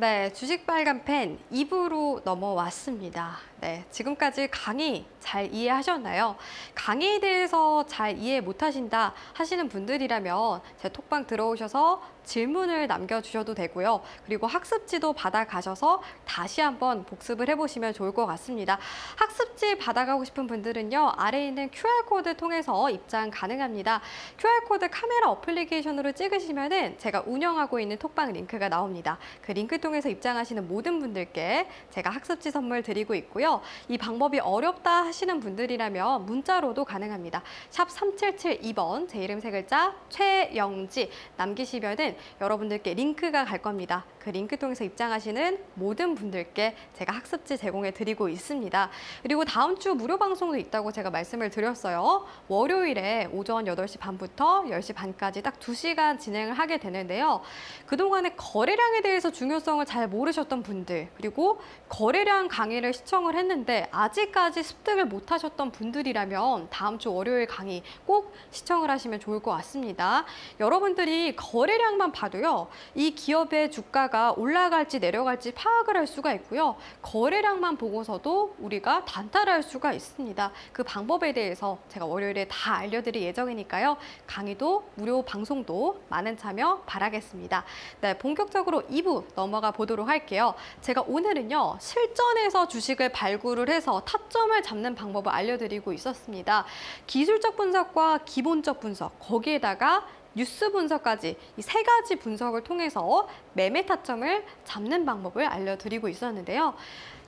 네, 주식 빨간 펜 이 부로 넘어왔습니다. 네, 지금까지 강의 잘 이해하셨나요? 강의에 대해서 잘 이해 못하신다 하시는 분들이라면 제 톡방 들어오셔서 질문을 남겨주셔도 되고요. 그리고 학습지도 받아가셔서 다시 한번 복습을 해보시면 좋을 것 같습니다. 학습지 받아가고 싶은 분들은요. 아래에 있는 큐알코드 통해서 입장 가능합니다. 큐알코드 카메라 어플리케이션으로 찍으시면은 제가 운영하고 있는 톡방 링크가 나옵니다. 그 링크 통해서 입장하시는 모든 분들께 제가 학습지 선물 드리고 있고요. 이 방법이 어렵다 하시는 분들이라면 문자로도 가능합니다. 샵 삼칠칠이 번 제 이름 세 글자 최영지 남기시면은 여러분들께 링크가 갈 겁니다. 그 링크 통해서 입장하시는 모든 분들께 제가 학습지 제공해 드리고 있습니다. 그리고 다음 주 무료 방송도 있다고 제가 말씀을 드렸어요. 월요일에 오전 여덟 시 반부터 열 시 반까지 딱 두 시간 진행을 하게 되는데요. 그동안에 거래량에 대해서 중요성을 잘 모르셨던 분들 그리고 거래량 강의를 시청을 했는데 아직까지 습득을 못하셨던 분들이라면 다음 주 월요일 강의 꼭 시청을 하시면 좋을 것 같습니다. 여러분들이 거래량 만 봐도요. 이 기업의 주가가 올라갈지 내려갈지 파악을 할 수가 있고요. 거래량만 보고서도 우리가 단타를 할 수가 있습니다. 그 방법에 대해서 제가 월요일에 다 알려드릴 예정이니까요. 강의도 무료 방송도 많은 참여 바라겠습니다. 네, 본격적으로 이 부 넘어가 보도록 할게요. 제가 오늘은요. 실전에서 주식을 발굴을 해서 타점을 잡는 방법을 알려드리고 있었습니다. 기술적 분석과 기본적 분석, 거기에다가 뉴스 분석까지 이 세 가지 분석을 통해서 매매 타점을 잡는 방법을 알려드리고 있었는데요.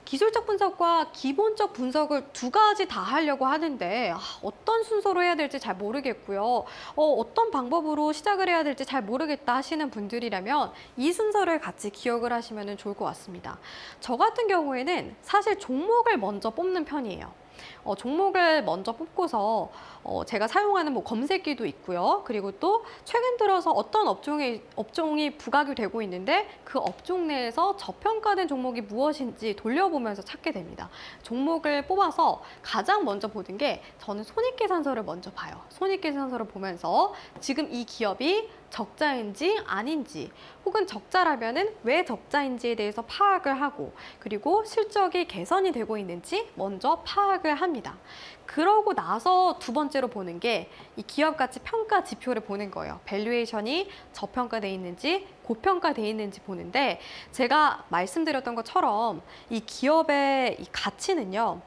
기술적 분석과 기본적 분석을 두 가지 다 하려고 하는데 어떤 순서로 해야 될지 잘 모르겠고요. 어, 어떤 방법으로 시작을 해야 될지 잘 모르겠다 하시는 분들이라면 이 순서를 같이 기억을 하시면 좋을 것 같습니다. 저 같은 경우에는 사실 종목을 먼저 뽑는 편이에요. 어, 종목을 먼저 뽑고서 어, 제가 사용하는 뭐 검색기도 있고요. 그리고 또 최근 들어서 어떤 업종이, 업종이 부각이 되고 있는데 그 업종 내에서 저평가된 종목이 무엇인지 돌려보면서 찾게 됩니다. 종목을 뽑아서 가장 먼저 보는 게 저는 손익계산서를 먼저 봐요. 손익계산서를 보면서 지금 이 기업이 적자인지 아닌지 혹은 적자라면은 왜 적자인지에 대해서 파악을 하고 그리고 실적이 개선이 되고 있는지 먼저 파악을 합니다. 그러고 나서 두 번째로 보는 게 이 기업 가치 평가 지표를 보는 거예요. 밸류에이션이 저평가되어 있는지 고평가되어 있는지 보는데 제가 말씀드렸던 것처럼 이 기업의 이 가치는요.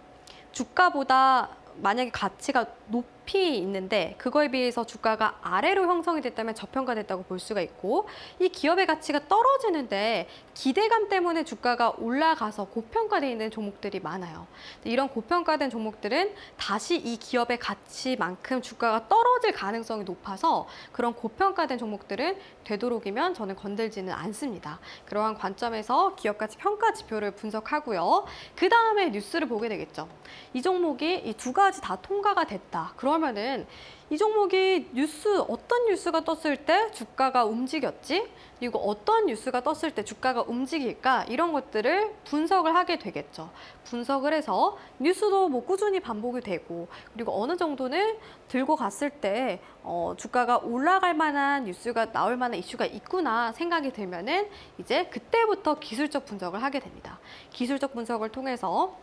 주가보다 만약에 가치가 높이 있는데 그거에 비해서 주가가 아래로 형성이 됐다면 저평가됐다고 볼 수가 있고 이 기업의 가치가 떨어지는데 기대감 때문에 주가가 올라가서 고평가되어 있는 종목들이 많아요. 이런 고평가된 종목들은 다시 이 기업의 가치만큼 주가가 떨어질 가능성이 높아서 그런 고평가된 종목들은 되도록이면 저는 건들지는 않습니다. 그러한 관점에서 기업 가치 평가 지표를 분석하고요. 그 다음에 뉴스를 보게 되겠죠. 이 종목이 이 두 가지 다 통과가 됐다. 있다. 그러면은 이 종목이 뉴스, 어떤 뉴스가 떴을 때 주가가 움직였지? 그리고 어떤 뉴스가 떴을 때 주가가 움직일까? 이런 것들을 분석을 하게 되겠죠. 분석을 해서 뉴스도 뭐 꾸준히 반복이 되고, 그리고 어느 정도는 들고 갔을 때 어, 주가가 올라갈 만한 뉴스가 나올 만한 이슈가 있구나 생각이 들면은 이제 그때부터 기술적 분석을 하게 됩니다. 기술적 분석을 통해서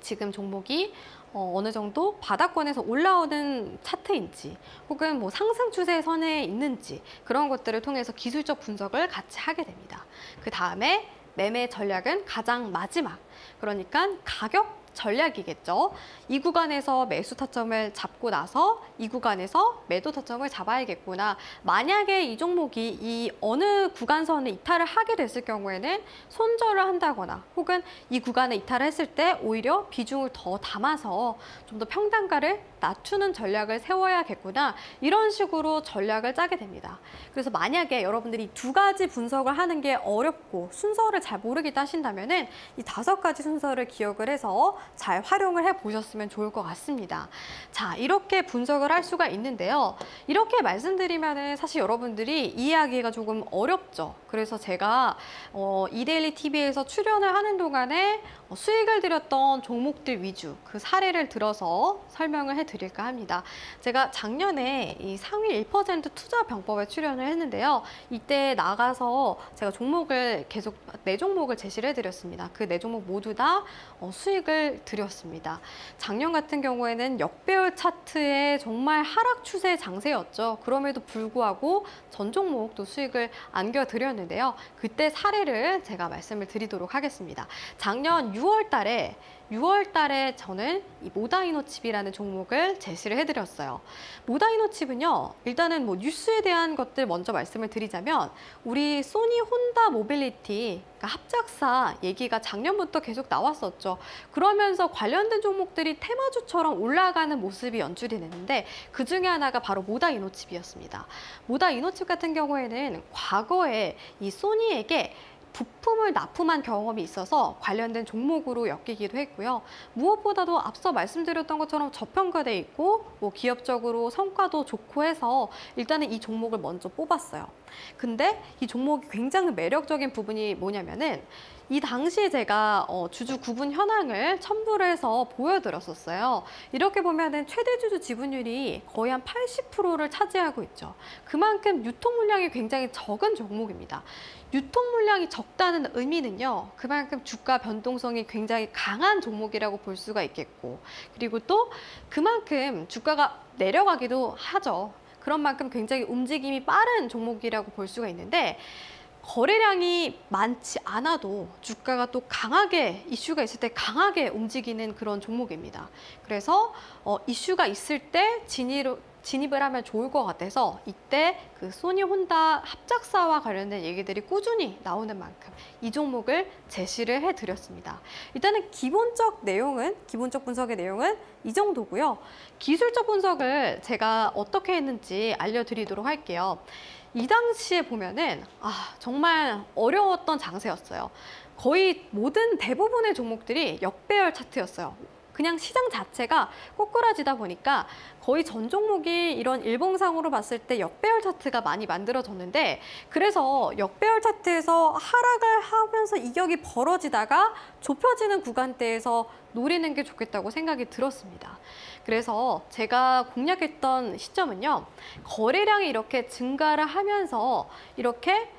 지금 종목이 어, 어느 정도 바닥권에서 올라오는 차트인지 혹은 뭐 상승 추세 선에 있는지 그런 것들을 통해서 기술적 분석을 같이 하게 됩니다. 그 다음에 매매 전략은 가장 마지막, 그러니까 가격 전략이겠죠. 이 구간에서 매수 타점을 잡고 나서 이 구간에서 매도 타점을 잡아야겠구나. 만약에 이 종목이 이 어느 구간선에 이탈을 하게 됐을 경우에는 손절을 한다거나 혹은 이 구간에 이탈을 했을 때 오히려 비중을 더 담아서 좀 더 평단가를 낮추는 전략을 세워야겠구나. 이런 식으로 전략을 짜게 됩니다. 그래서 만약에 여러분들이 두 가지 분석을 하는 게 어렵고 순서를 잘 모르겠다 하신다면은 이 다섯 가지 순서를 기억을 해서 잘 활용을 해보셨으면 좋을 것 같습니다. 자, 이렇게 분석을 할 수가 있는데요. 이렇게 말씀드리면은 사실 여러분들이 이해하기가 조금 어렵죠. 그래서 제가 어, 이데일리 티비에서 출연을 하는 동안에 수익을 드렸던 종목들 위주 그 사례를 들어서 설명을 해드릴까 합니다. 제가 작년에 이 상위 일 퍼센트 투자 병법에 출연을 했는데요. 이때 나가서 제가 종목을 계속 네 종목을 제시를 해드렸습니다. 그 네 종목 모두 다 어, 수익을 드렸습니다. 작년 같은 경우에는 역배열 차트에 정말 하락 추세 장세였죠. 그럼에도 불구하고 전 종목도 수익을 안겨드렸는데요. 그때 사례를 제가 말씀을 드리도록 하겠습니다. 작년 유월 달에 유월 달에 저는 이 모다이노칩이라는 종목을 제시를 해드렸어요. 모다이노칩은요, 일단은 뭐 뉴스에 대한 것들 먼저 말씀을 드리자면 우리 소니 혼다 모빌리티 그러니까 합작사 얘기가 작년부터 계속 나왔었죠. 그러면서 관련된 종목들이 테마주처럼 올라가는 모습이 연출이 됐는데 그 중에 하나가 바로 모다이노칩이었습니다. 모다이노칩 같은 경우에는 과거에 이 소니에게 부품을 납품한 경험이 있어서 관련된 종목으로 엮이기도 했고요. 무엇보다도 앞서 말씀드렸던 것처럼 저평가돼 있고 뭐 기업적으로 성과도 좋고 해서 일단은 이 종목을 먼저 뽑았어요. 근데 이 종목이 굉장히 매력적인 부분이 뭐냐면은 이 당시에 제가 어, 주주 구분 현황을 첨부를 해서 보여드렸었어요. 이렇게 보면은 최대 주주 지분율이 거의 한 팔십 퍼센트를 차지하고 있죠. 그만큼 유통 물량이 굉장히 적은 종목입니다. 유통 물량이 적다는 의미는요, 그만큼 주가 변동성이 굉장히 강한 종목이라고 볼 수가 있겠고, 그리고 또 그만큼 주가가 내려가기도 하죠. 그런 만큼 굉장히 움직임이 빠른 종목이라고 볼 수가 있는데 거래량이 많지 않아도 주가가 또 강하게 이슈가 있을 때 강하게 움직이는 그런 종목입니다. 그래서 어, 이슈가 있을 때 진입, 진입을 하면 좋을 것 같아서 이때 그 소니 혼다 합작사와 관련된 얘기들이 꾸준히 나오는 만큼 이 종목을 제시를 해드렸습니다. 일단은 기본적 내용은 기본적 분석의 내용은 이 정도고요. 기술적 분석을 제가 어떻게 했는지 알려드리도록 할게요. 이 당시에 보면은 아, 정말 어려웠던 장세였어요. 거의 모든 대부분의 종목들이 역배열 차트였어요. 그냥 시장 자체가 꼬꾸라지다 보니까 거의 전 종목이 이런 일봉상으로 봤을 때 역배열 차트가 많이 만들어졌는데 그래서 역배열 차트에서 하락을 하면서 이격이 벌어지다가 좁혀지는 구간대에서 노리는 게 좋겠다고 생각이 들었습니다. 그래서 제가 공략했던 시점은요. 거래량이 이렇게 증가를 하면서 이렇게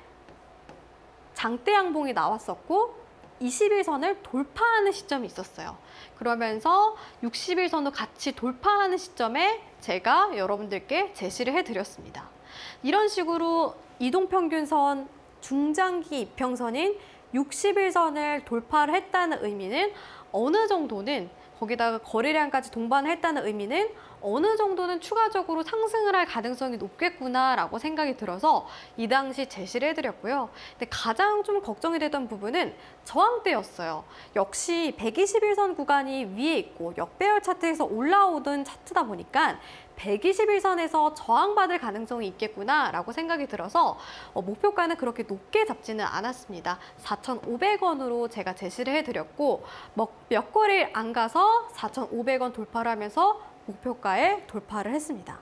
장대 양봉이 나왔었고 이십 일선을 돌파하는 시점이 있었어요. 그러면서 육십 일선도 같이 돌파하는 시점에 제가 여러분들께 제시를 해드렸습니다. 이런 식으로 이동평균선, 중장기 이평선인 육십 일선을 돌파를 했다는 의미는 어느 정도는 거기다가 거래량까지 동반을 했다는 의미는 어느 정도는 추가적으로 상승을 할 가능성이 높겠구나라고 생각이 들어서 이 당시 제시를 해드렸고요. 근데 가장 좀 걱정이 되던 부분은 저항대였어요. 역시 백이십 일선 구간이 위에 있고 역배열 차트에서 올라오던 차트다 보니까 백이십일선에서 저항받을 가능성이 있겠구나라고 생각이 들어서 어, 목표가는 그렇게 높게 잡지는 않았습니다. 사천오백 원으로 제가 제시를 해드렸고 몇 거리를 안 가서 사천오백 원 돌파를 하면서 목표가에 돌파를 했습니다.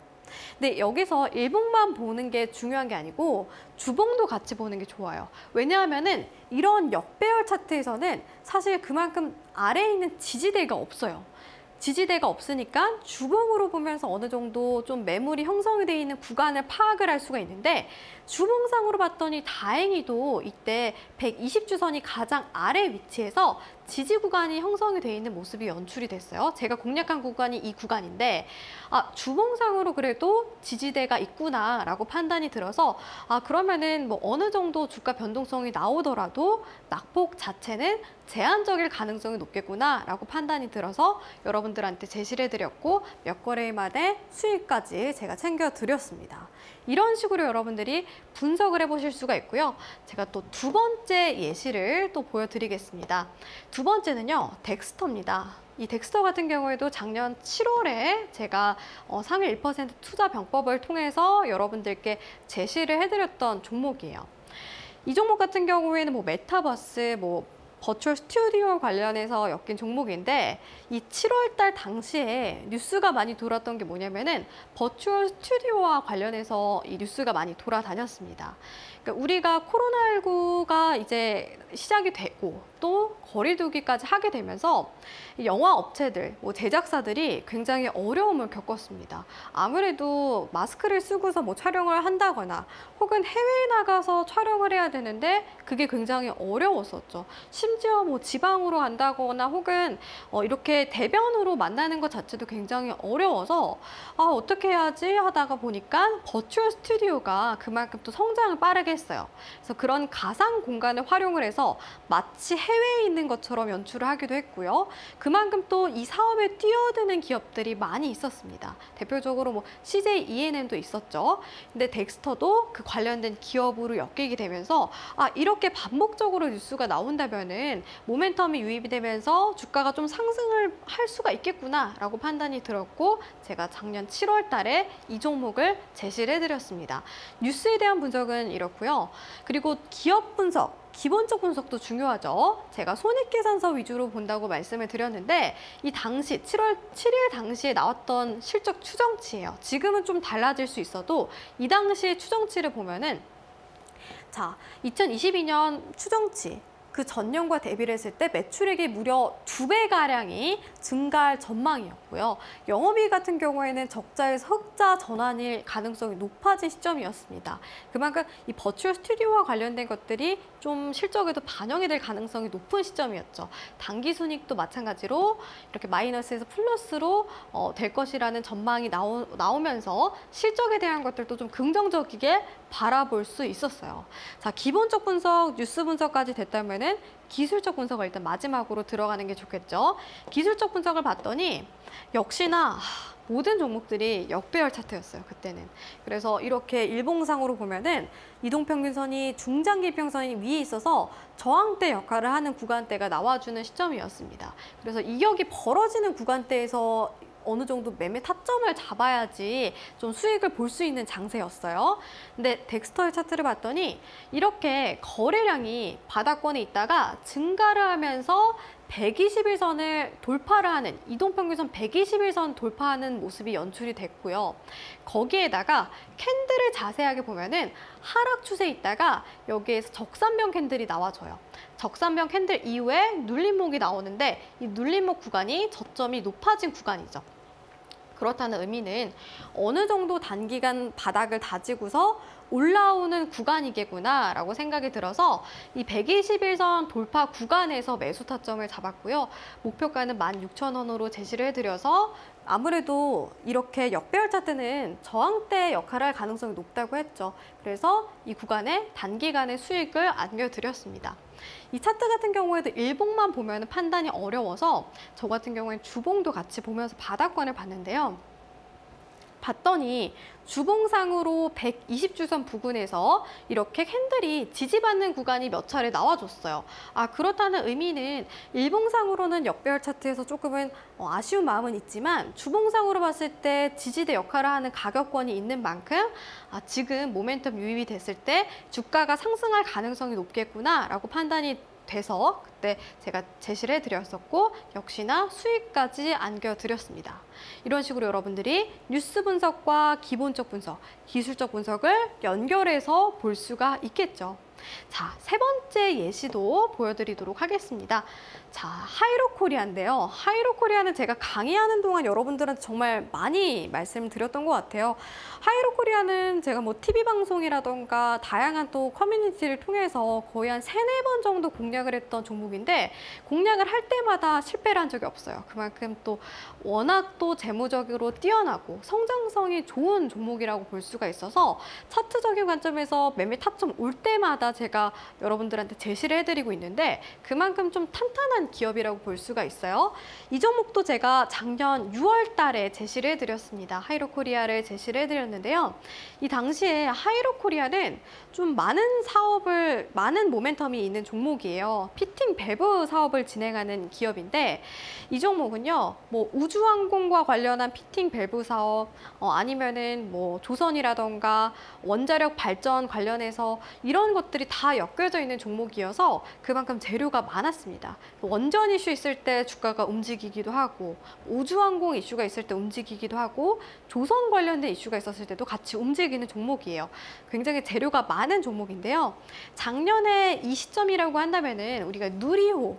근데 여기서 일봉만 보는 게 중요한 게 아니고 주봉도 같이 보는 게 좋아요. 왜냐하면은 이런 역배열 차트에서는 사실 그만큼 아래에 있는 지지대가 없어요. 지지대가 없으니까 주봉으로 보면서 어느 정도 좀 매물이 형성이 되어 있는 구간을 파악을 할 수가 있는데 주봉상으로 봤더니 다행히도 이때 백이십 주선이 가장 아래 위치에서 지지 구간이 형성이 되어 있는 모습이 연출이 됐어요. 제가 공략한 구간이 이 구간인데 아, 주봉상으로 그래도 지지대가 있구나라고 판단이 들어서 아 그러면은 뭐 어느 정도 주가 변동성이 나오더라도 낙폭 자체는 제한적일 가능성이 높겠구나라고 판단이 들어서 여러분들한테 제시를 해드렸고 몇 거래일 만에 수익까지 제가 챙겨드렸습니다. 이런 식으로 여러분들이 분석을 해보실 수가 있고요. 제가 또 두 번째 예시를 또 보여드리겠습니다. 두 번째는요, 덱스터입니다. 이 덱스터 같은 경우에도 작년 칠월에 제가 상위 일 퍼센트 투자 병법을 통해서 여러분들께 제시를 해드렸던 종목이에요. 이 종목 같은 경우에는 뭐 메타버스, 뭐 버추얼 스튜디오 관련해서 엮인 종목인데 이 칠월달 당시에 뉴스가 많이 돌았던 게 뭐냐면은 버추얼 스튜디오와 관련해서 이 뉴스가 많이 돌아다녔습니다. 그러니까 우리가 코로나십구가 이제 시작이 되고 또 거리두기까지 하게 되면서 영화 업체들, 뭐 제작사들이 굉장히 어려움을 겪었습니다. 아무래도 마스크를 쓰고서 뭐 촬영을 한다거나 혹은 해외에 나가서 촬영을 해야 되는데 그게 굉장히 어려웠었죠. 심지어 뭐 지방으로 간다거나 혹은 어 이렇게 대면으로 만나는 것 자체도 굉장히 어려워서 아 어떻게 해야지 하다가 보니까 버추얼 스튜디오가 그만큼 또 성장을 빠르게 했어요. 그래서 그런 가상 공간을 활용을 해서 마치 해외에 있는 것처럼 연출을 하기도 했고요. 그만큼 또 이 사업에 뛰어드는 기업들이 많이 있었습니다. 대표적으로 뭐 씨제이 이엔엠도 있었죠. 근데 덱스터도 그 관련된 기업으로 엮이게 되면서 아 이렇게 반복적으로 뉴스가 나온다면은 모멘텀이 유입이 되면서 주가가 좀 상승을 할 수가 있겠구나라고 판단이 들었고 제가 작년 칠월달에 이 종목을 제시를 해드렸습니다. 뉴스에 대한 분석은 이렇고요. 그리고 기업 분석. 기본적 분석도 중요하죠. 제가 손익계산서 위주로 본다고 말씀을 드렸는데 이 당시 칠월 칠일 당시에 나왔던 실적 추정치예요. 지금은 좀 달라질 수 있어도 이 당시의 추정치를 보면은 자, 이천이십이 년 추정치 그 전년과 대비를 했을 때 매출액이 무려 두 배가량이 증가할 전망이었고요. 영업이익 같은 경우에는 적자에서 흑자 전환일 가능성이 높아진 시점이었습니다. 그만큼 이 버추얼 스튜디오와 관련된 것들이 좀 실적에도 반영이 될 가능성이 높은 시점이었죠. 단기 순익도 마찬가지로 이렇게 마이너스에서 플러스로 어, 될 것이라는 전망이 나오, 나오면서 실적에 대한 것들도 좀 긍정적이게 바라볼 수 있었어요. 자, 기본적 분석, 뉴스 분석까지 됐다면 기술적 분석을 일단 마지막으로 들어가는 게 좋겠죠. 기술적 분석을 봤더니 역시나 모든 종목들이 역배열 차트였어요, 그때는. 그래서 이렇게 일봉상으로 보면은 이동평균선이 중장기평균선이 위에 있어서 저항대 역할을 하는 구간대가 나와주는 시점이었습니다. 그래서 이격이 벌어지는 구간대에서 어느 정도 매매 타점을 잡아야지 좀 수익을 볼 수 있는 장세였어요. 근데 덱스터의 차트를 봤더니 이렇게 거래량이 바닥권에 있다가 증가를 하면서 백이십일선을 돌파를 하는 이동평균선 백이십일선 돌파하는 모습이 연출이 됐고요. 거기에다가 캔들을 자세하게 보면은 하락 추세에 있다가 여기에서 적산병 캔들이 나와줘요. 적산병 캔들 이후에 눌림목이 나오는데 이 눌림목 구간이 저점이 높아진 구간이죠. 그렇다는 의미는 어느 정도 단기간 바닥을 다지고서 올라오는 구간이겠구나라고 생각이 들어서 이 백이십일선 돌파 구간에서 매수 타점을 잡았고요. 목표가는 만 육천 원으로 제시를 해드려서 아무래도 이렇게 역배열 차트는 저항대 역할을 할 가능성이 높다고 했죠. 그래서 이 구간에 단기간의 수익을 안겨드렸습니다. 이 차트 같은 경우에도 일봉만 보면 판단이 어려워서 저 같은 경우에는 주봉도 같이 보면서 바닥권을 봤는데요. 봤더니 주공상으로 백이십 주선 부근에서 이렇게 핸들이 지지받는 구간이 몇 차례 나와줬어요. 아, 그렇다는 의미는 일봉상으로는 역배열 차트에서 조금은 아쉬운 마음은 있지만 주봉상으로 봤을 때 지지대 역할을 하는 가격권이 있는 만큼 아, 지금 모멘텀 유입이 됐을 때 주가가 상승할 가능성이 높겠구나라고 판단이 돼서 그때 제가 제시를 해드렸었고 역시나 수익까지 안겨드렸습니다. 이런 식으로 여러분들이 뉴스 분석과 기본적 분석, 기술적 분석을 연결해서 볼 수가 있겠죠. 자, 세 번째 예시도 보여드리도록 하겠습니다. 자, 하이로코리아인데요. 하이로코리아는 제가 강의하는 동안 여러분들한테 정말 많이 말씀드렸던 것 같아요. 하이로코리아는 제가 뭐 티비 방송이라던가 다양한 또 커뮤니티를 통해서 거의 한 세네 번 정도 공략을 했던 종목인데 공략을 할 때마다 실패를 한 적이 없어요. 그만큼 또 워낙 또 재무적으로 뛰어나고 성장성이 좋은 종목이라고 볼 수가 있어서 차트적인 관점에서 매매 탑점 올 때마다 제가 여러분들한테 제시를 해드리고 있는데 그만큼 좀 탄탄한 기업이라고 볼 수가 있어요. 이 종목도 제가 작년 유월 달에 제시를 해드렸습니다. 하이로코리아를 제시를 해드렸는데요. 이 당시에 하이로코리아는 좀 많은 사업을, 많은 모멘텀이 있는 종목이에요. 피팅 밸브 사업을 진행하는 기업인데 이 종목은요, 뭐 우주항공과 관련한 피팅 밸브 사업, 어, 아니면은 뭐 조선이라던가 원자력 발전 관련해서 이런 것들 들이 다 엮여져 있는 종목이어서 그만큼 재료가 많았습니다. 원전 이슈 있을 때 주가가 움직이기도 하고 우주항공 이슈가 있을 때 움직이기도 하고 조선 관련된 이슈가 있었을 때도 같이 움직이는 종목이에요. 굉장히 재료가 많은 종목인데요. 작년에 이 시점이라고 한다면은 우리가 누리호,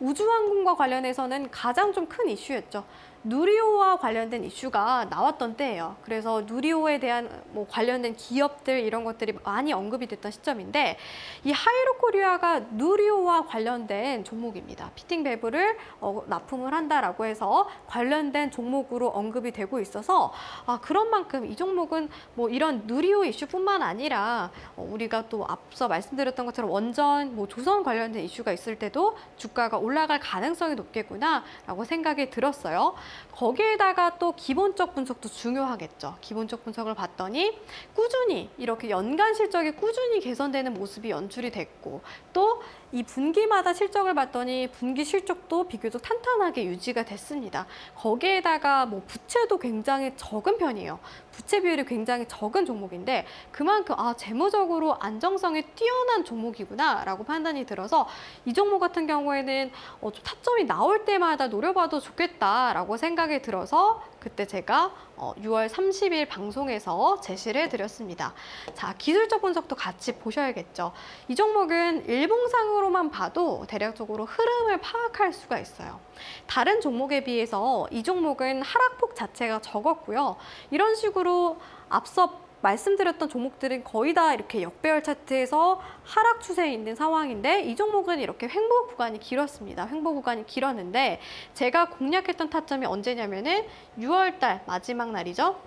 우주항공과 관련해서는 가장 좀 큰 이슈였죠. 누리호와 관련된 이슈가 나왔던 때예요. 그래서 누리호에 대한 뭐 관련된 기업들 이런 것들이 많이 언급이 됐던 시점인데 이 하이로코리아가 누리호와 관련된 종목입니다. 피팅 밸브를 어, 납품을 한다라고 해서 관련된 종목으로 언급이 되고 있어서 아, 그런 만큼 이 종목은 뭐 이런 누리호 이슈뿐만 아니라 어, 우리가 또 앞서 말씀드렸던 것처럼 원전, 뭐 조선 관련된 이슈가 있을 때도 주가가 올라갈 가능성이 높겠구나라고 생각이 들었어요. 거기에다가 또 기본적 분석도 중요하겠죠. 기본적 분석을 봤더니 꾸준히 이렇게 연간 실적이 꾸준히 개선되는 모습이 연출이 됐고 또 이 분기마다 실적을 봤더니 분기 실적도 비교적 탄탄하게 유지가 됐습니다. 거기에다가 뭐 부채도 굉장히 적은 편이에요. 부채 비율이 굉장히 적은 종목인데 그만큼 아, 재무적으로 안정성이 뛰어난 종목이구나라고 판단이 들어서 이 종목 같은 경우에는 어, 좀 타점이 나올 때마다 노려봐도 좋겠다라고 생각이 들어서 그때 제가 어, 유월 삼십일 방송에서 제시를 해드렸습니다. 자, 기술적 분석도 같이 보셔야겠죠. 이 종목은 일봉상으로만 봐도 대략적으로 흐름을 파악할 수가 있어요. 다른 종목에 비해서 이 종목은 하락폭 자체가 적었고요. 이런 식으로 앞서 말씀드렸던 종목들은 거의 다 이렇게 역배열 차트에서 하락 추세에 있는 상황인데 이 종목은 이렇게 횡보 구간이 길었습니다. 횡보 구간이 길었는데 제가 공략했던 타점이 언제냐면은 유월 달 마지막 날이죠.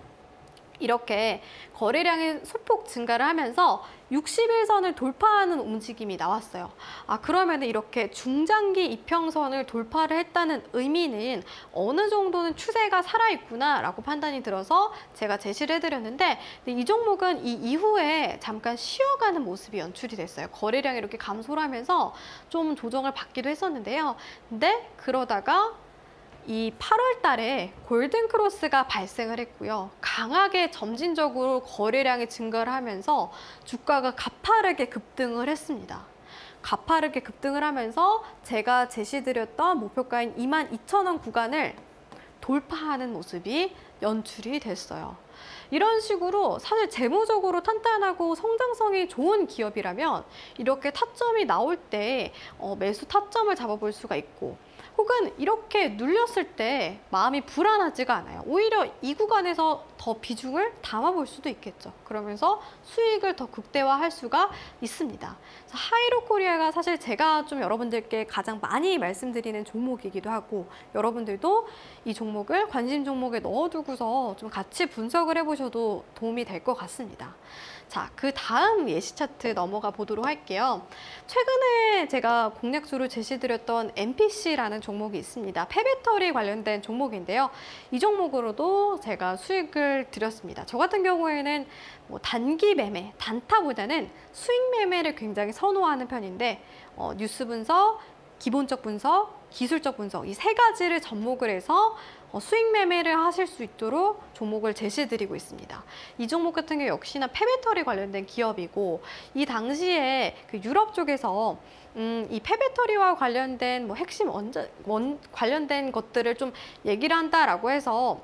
이렇게 거래량의 소폭 증가를 하면서 육십일선을 돌파하는 움직임이 나왔어요. 아, 그러면 이렇게 중장기 이평선을 돌파를 했다는 의미는 어느 정도는 추세가 살아있구나라고 판단이 들어서 제가 제시를 해드렸는데 근데 이 종목은 이 이후에 잠깐 쉬어가는 모습이 연출이 됐어요. 거래량이 이렇게 감소를 하면서 좀 조정을 받기도 했었는데요. 근데 그러다가 이 팔월 달에 골든크로스가 발생을 했고요. 강하게 점진적으로 거래량이 증가를 하면서 주가가 가파르게 급등을 했습니다. 가파르게 급등을 하면서 제가 제시드렸던 목표가인 이만 이천 원 구간을 돌파하는 모습이 연출이 됐어요. 이런 식으로 사실 재무적으로 탄탄하고 성장성이 좋은 기업이라면 이렇게 타점이 나올 때 매수 타점을 잡아볼 수가 있고 혹은 이렇게 눌렸을 때 마음이 불안하지가 않아요. 오히려 이 구간에서 더 비중을 담아볼 수도 있겠죠. 그러면서 수익을 더 극대화할 수가 있습니다. 하이로코리아가 사실 제가 좀 여러분들께 가장 많이 말씀드리는 종목이기도 하고 여러분들도 이 종목을 관심 종목에 넣어두고 보고서 좀 같이 분석을 해보셔도 도움이 될 것 같습니다. 자, 그 다음 예시 차트 넘어가 보도록 할게요. 최근에 제가 공략수로 제시드렸던 엠피씨라는 종목이 있습니다. 폐배터리 관련된 종목인데요. 이 종목으로도 제가 수익을 드렸습니다. 저 같은 경우에는 뭐 단기 매매, 단타보다는 수익 매매를 굉장히 선호하는 편인데 어, 뉴스 분석, 기본적 분석, 기술적 분석 이 세 가지를 접목을 해서 수익 매매를 하실 수 있도록 종목을 제시드리고 있습니다. 이 종목 같은 경우 역시나 폐배터리 관련된 기업이고 이 당시에 그 유럽 쪽에서 음, 이 폐배터리와 관련된 뭐 핵심 원자, 원, 관련된 것들을 좀 얘기를 한다라고 해서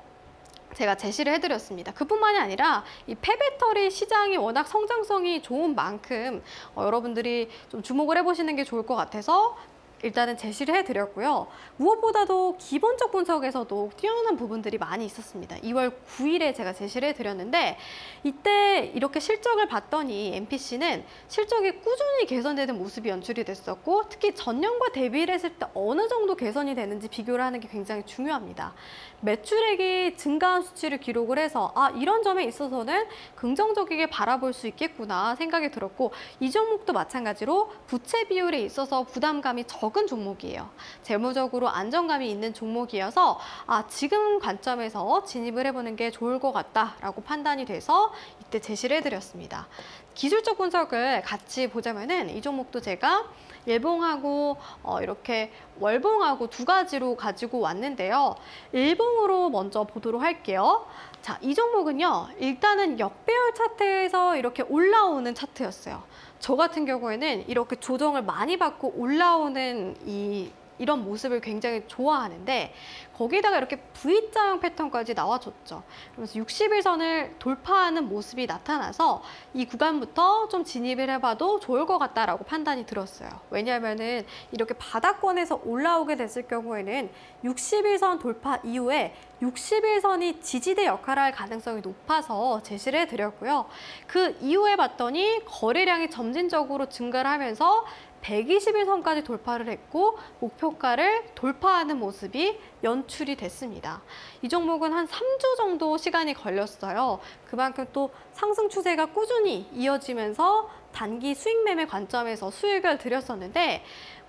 제가 제시를 해드렸습니다. 그뿐만이 아니라 이 폐배터리 시장이 워낙 성장성이 좋은 만큼 어, 여러분들이 좀 주목을 해보시는 게 좋을 것 같아서 일단은 제시를 해드렸고요. 무엇보다도 기본적 분석에서도 뛰어난 부분들이 많이 있었습니다. 이월 구일에 제가 제시를 해드렸는데 이때 이렇게 실적을 봤더니 엠피씨는 실적이 꾸준히 개선되는 모습이 연출이 됐었고 특히 전년과 대비를 했을 때 어느 정도 개선이 되는지 비교를 하는 게 굉장히 중요합니다. 매출액이 증가한 수치를 기록을 해서 아 이런 점에 있어서는 긍정적이게 바라볼 수 있겠구나 생각이 들었고 이 종목도 마찬가지로 부채 비율에 있어서 부담감이 적은 종목이에요. 재무적으로 안정감이 있는 종목이어서 아 지금 관점에서 진입을 해보는 게 좋을 것 같다라고 판단이 돼서 이때 제시를 해드렸습니다. 기술적 분석을 같이 보자면은 이 종목도 제가 일봉하고 어, 이렇게 월봉하고 두 가지로 가지고 왔는데요. 일봉으로 먼저 보도록 할게요. 자, 이 종목은요. 일단은 역배열 차트에서 이렇게 올라오는 차트였어요. 저 같은 경우에는 이렇게 조정을 많이 받고 올라오는 이 이런 모습을 굉장히 좋아하는데 거기다가 이렇게 V자형 패턴까지 나와줬죠. 그러면서 육십일선을 돌파하는 모습이 나타나서 이 구간부터 좀 진입을 해봐도 좋을 것 같다라고 판단이 들었어요. 왜냐하면은 이렇게 바닥권에서 올라오게 됐을 경우에는 육십일선 돌파 이후에 육십일선이 지지대 역할을 할 가능성이 높아서 제시를 해드렸고요. 그 이후에 봤더니 거래량이 점진적으로 증가를 하면서 백이십일선까지 돌파를 했고 목표가를 돌파하는 모습이 연출이 됐습니다. 이 종목은 한 삼 주 정도 시간이 걸렸어요. 그만큼 또 상승 추세가 꾸준히 이어지면서 단기 수익 매매 관점에서 수익을 드렸었는데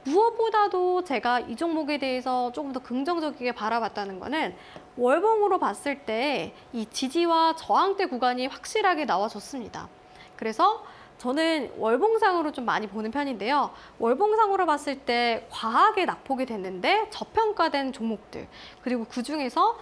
무엇보다도 제가 이 종목에 대해서 조금 더 긍정적이게 바라봤다는 거는 월봉으로 봤을 때 이 지지와 저항대 구간이 확실하게 나와줬습니다. 그래서 저는 월봉상으로 좀 많이 보는 편인데요. 월봉상으로 봤을 때 과하게 낙폭이 됐는데 저평가된 종목들 그리고 그중에서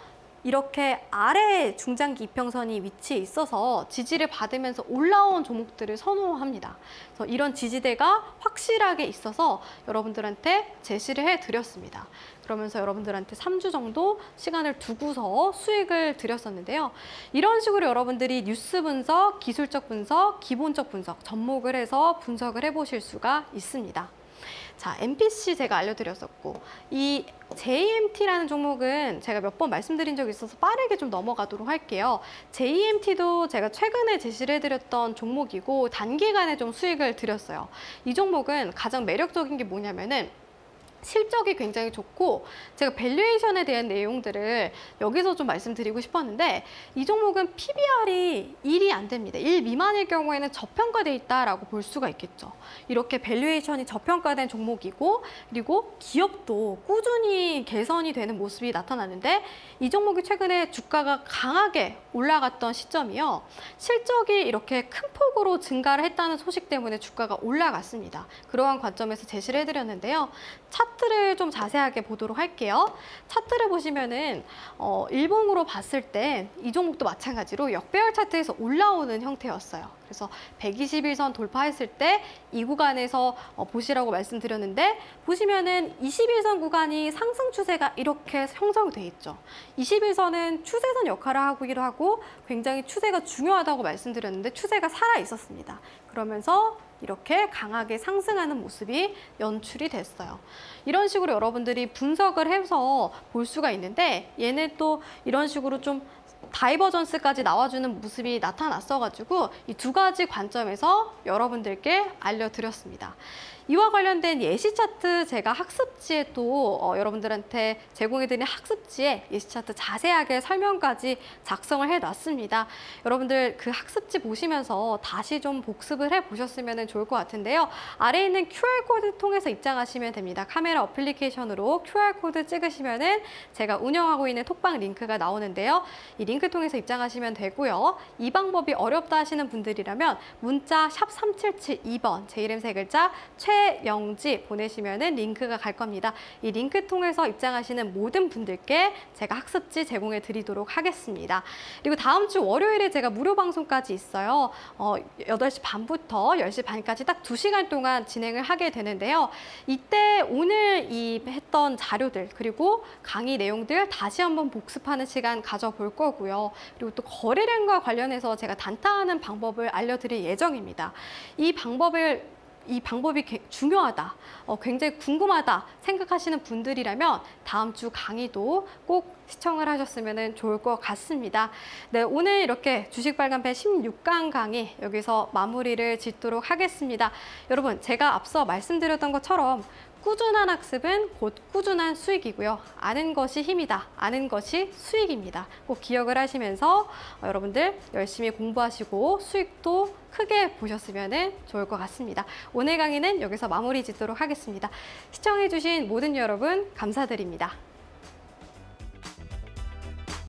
이렇게 아래 중장기 이평선이 위치에 있어서 지지를 받으면서 올라온 종목들을 선호합니다. 그래서 이런 지지대가 확실하게 있어서 여러분들한테 제시를 해드렸습니다. 그러면서 여러분들한테 삼 주 정도 시간을 두고서 수익을 드렸었는데요. 이런 식으로 여러분들이 뉴스 분석, 기술적 분석, 기본적 분석, 접목을 해서 분석을 해보실 수가 있습니다. 자, 엠피씨 제가 알려드렸었고 이 제이엠티라는 종목은 제가 몇 번 말씀드린 적이 있어서 빠르게 좀 넘어가도록 할게요. 제이엠티도 제가 최근에 제시를 해드렸던 종목이고 단기간에 좀 수익을 드렸어요. 이 종목은 가장 매력적인 게 뭐냐면은 실적이 굉장히 좋고 제가 밸류에이션에 대한 내용들을 여기서 좀 말씀드리고 싶었는데 이 종목은 피비알이 일이 안 됩니다. 일 미만일 경우에는 저평가돼 있다라고 볼 수가 있겠죠. 이렇게 밸류에이션이 저평가된 종목이고 그리고 기업도 꾸준히 개선이 되는 모습이 나타나는데 이 종목이 최근에 주가가 강하게 올라갔던 시점이요. 실적이 이렇게 큰 폭으로 증가를 했다는 소식 때문에 주가가 올라갔습니다. 그러한 관점에서 제시를 해드렸는데요. 차트 차트를 좀 자세하게 보도록 할게요. 차트를 보시면은 어, 일봉으로 봤을 때 이 종목도 마찬가지로 역배열 차트에서 올라오는 형태였어요. 그래서 백이십일선 돌파했을 때 이 구간에서 어, 보시라고 말씀드렸는데 보시면은 이십일선 구간이 상승 추세가 이렇게 형성돼 있죠. 이십일선은 추세선 역할을 하기도 하고 굉장히 추세가 중요하다고 말씀드렸는데 추세가 살아 있었습니다. 그러면서 이렇게 강하게 상승하는 모습이 연출이 됐어요. 이런 식으로 여러분들이 분석을 해서 볼 수가 있는데 얘는 또 이런 식으로 좀 다이버전스까지 나와주는 모습이 나타났어가지고 이 두 가지 관점에서 여러분들께 알려드렸습니다. 이와 관련된 예시 차트 제가 학습지에 또 어, 여러분들한테 제공해드린 학습지에 예시 차트 자세하게 설명까지 작성을 해놨습니다. 여러분들 그 학습지 보시면서 다시 좀 복습을 해보셨으면 좋을 것 같은데요. 아래에 있는 큐알코드 통해서 입장하시면 됩니다. 카메라 어플리케이션으로 큐알코드 찍으시면은 제가 운영하고 있는 톡방 링크가 나오는데요. 이 링크 통해서 입장하시면 되고요. 이 방법이 어렵다 하시는 분들이라면 문자 샵 삼칠칠이 번 제 이름 세 글자 최영지 보내시면은 링크가 갈 겁니다. 이 링크 통해서 입장하시는 모든 분들께 제가 학습지 제공해 드리도록 하겠습니다. 그리고 다음 주 월요일에 제가 무료 방송까지 있어요. 어, 여덟 시 반부터 열 시 반까지 딱 두 시간 동안 진행을 하게 되는데요. 이때 오늘 이 했던 자료들 그리고 강의 내용들 다시 한번 복습하는 시간 가져볼 거고요. 그리고 또 거래량과 관련해서 제가 단타하는 방법을 알려드릴 예정입니다. 이 방법을 이 방법이 중요하다, 어, 굉장히 궁금하다 생각하시는 분들이라면 다음 주 강의도 꼭 시청을 하셨으면 좋을 것 같습니다. 네, 오늘 이렇게 주식빨간펜 십육 강 강의 여기서 마무리를 짓도록 하겠습니다. 여러분, 제가 앞서 말씀드렸던 것처럼 꾸준한 학습은 곧 꾸준한 수익이고요. 아는 것이 힘이다. 아는 것이 수익입니다. 꼭 기억을 하시면서 여러분들 열심히 공부하시고 수익도 크게 보셨으면 좋을 것 같습니다. 오늘 강의는 여기서 마무리 짓도록 하겠습니다. 시청해주신 모든 여러분 감사드립니다.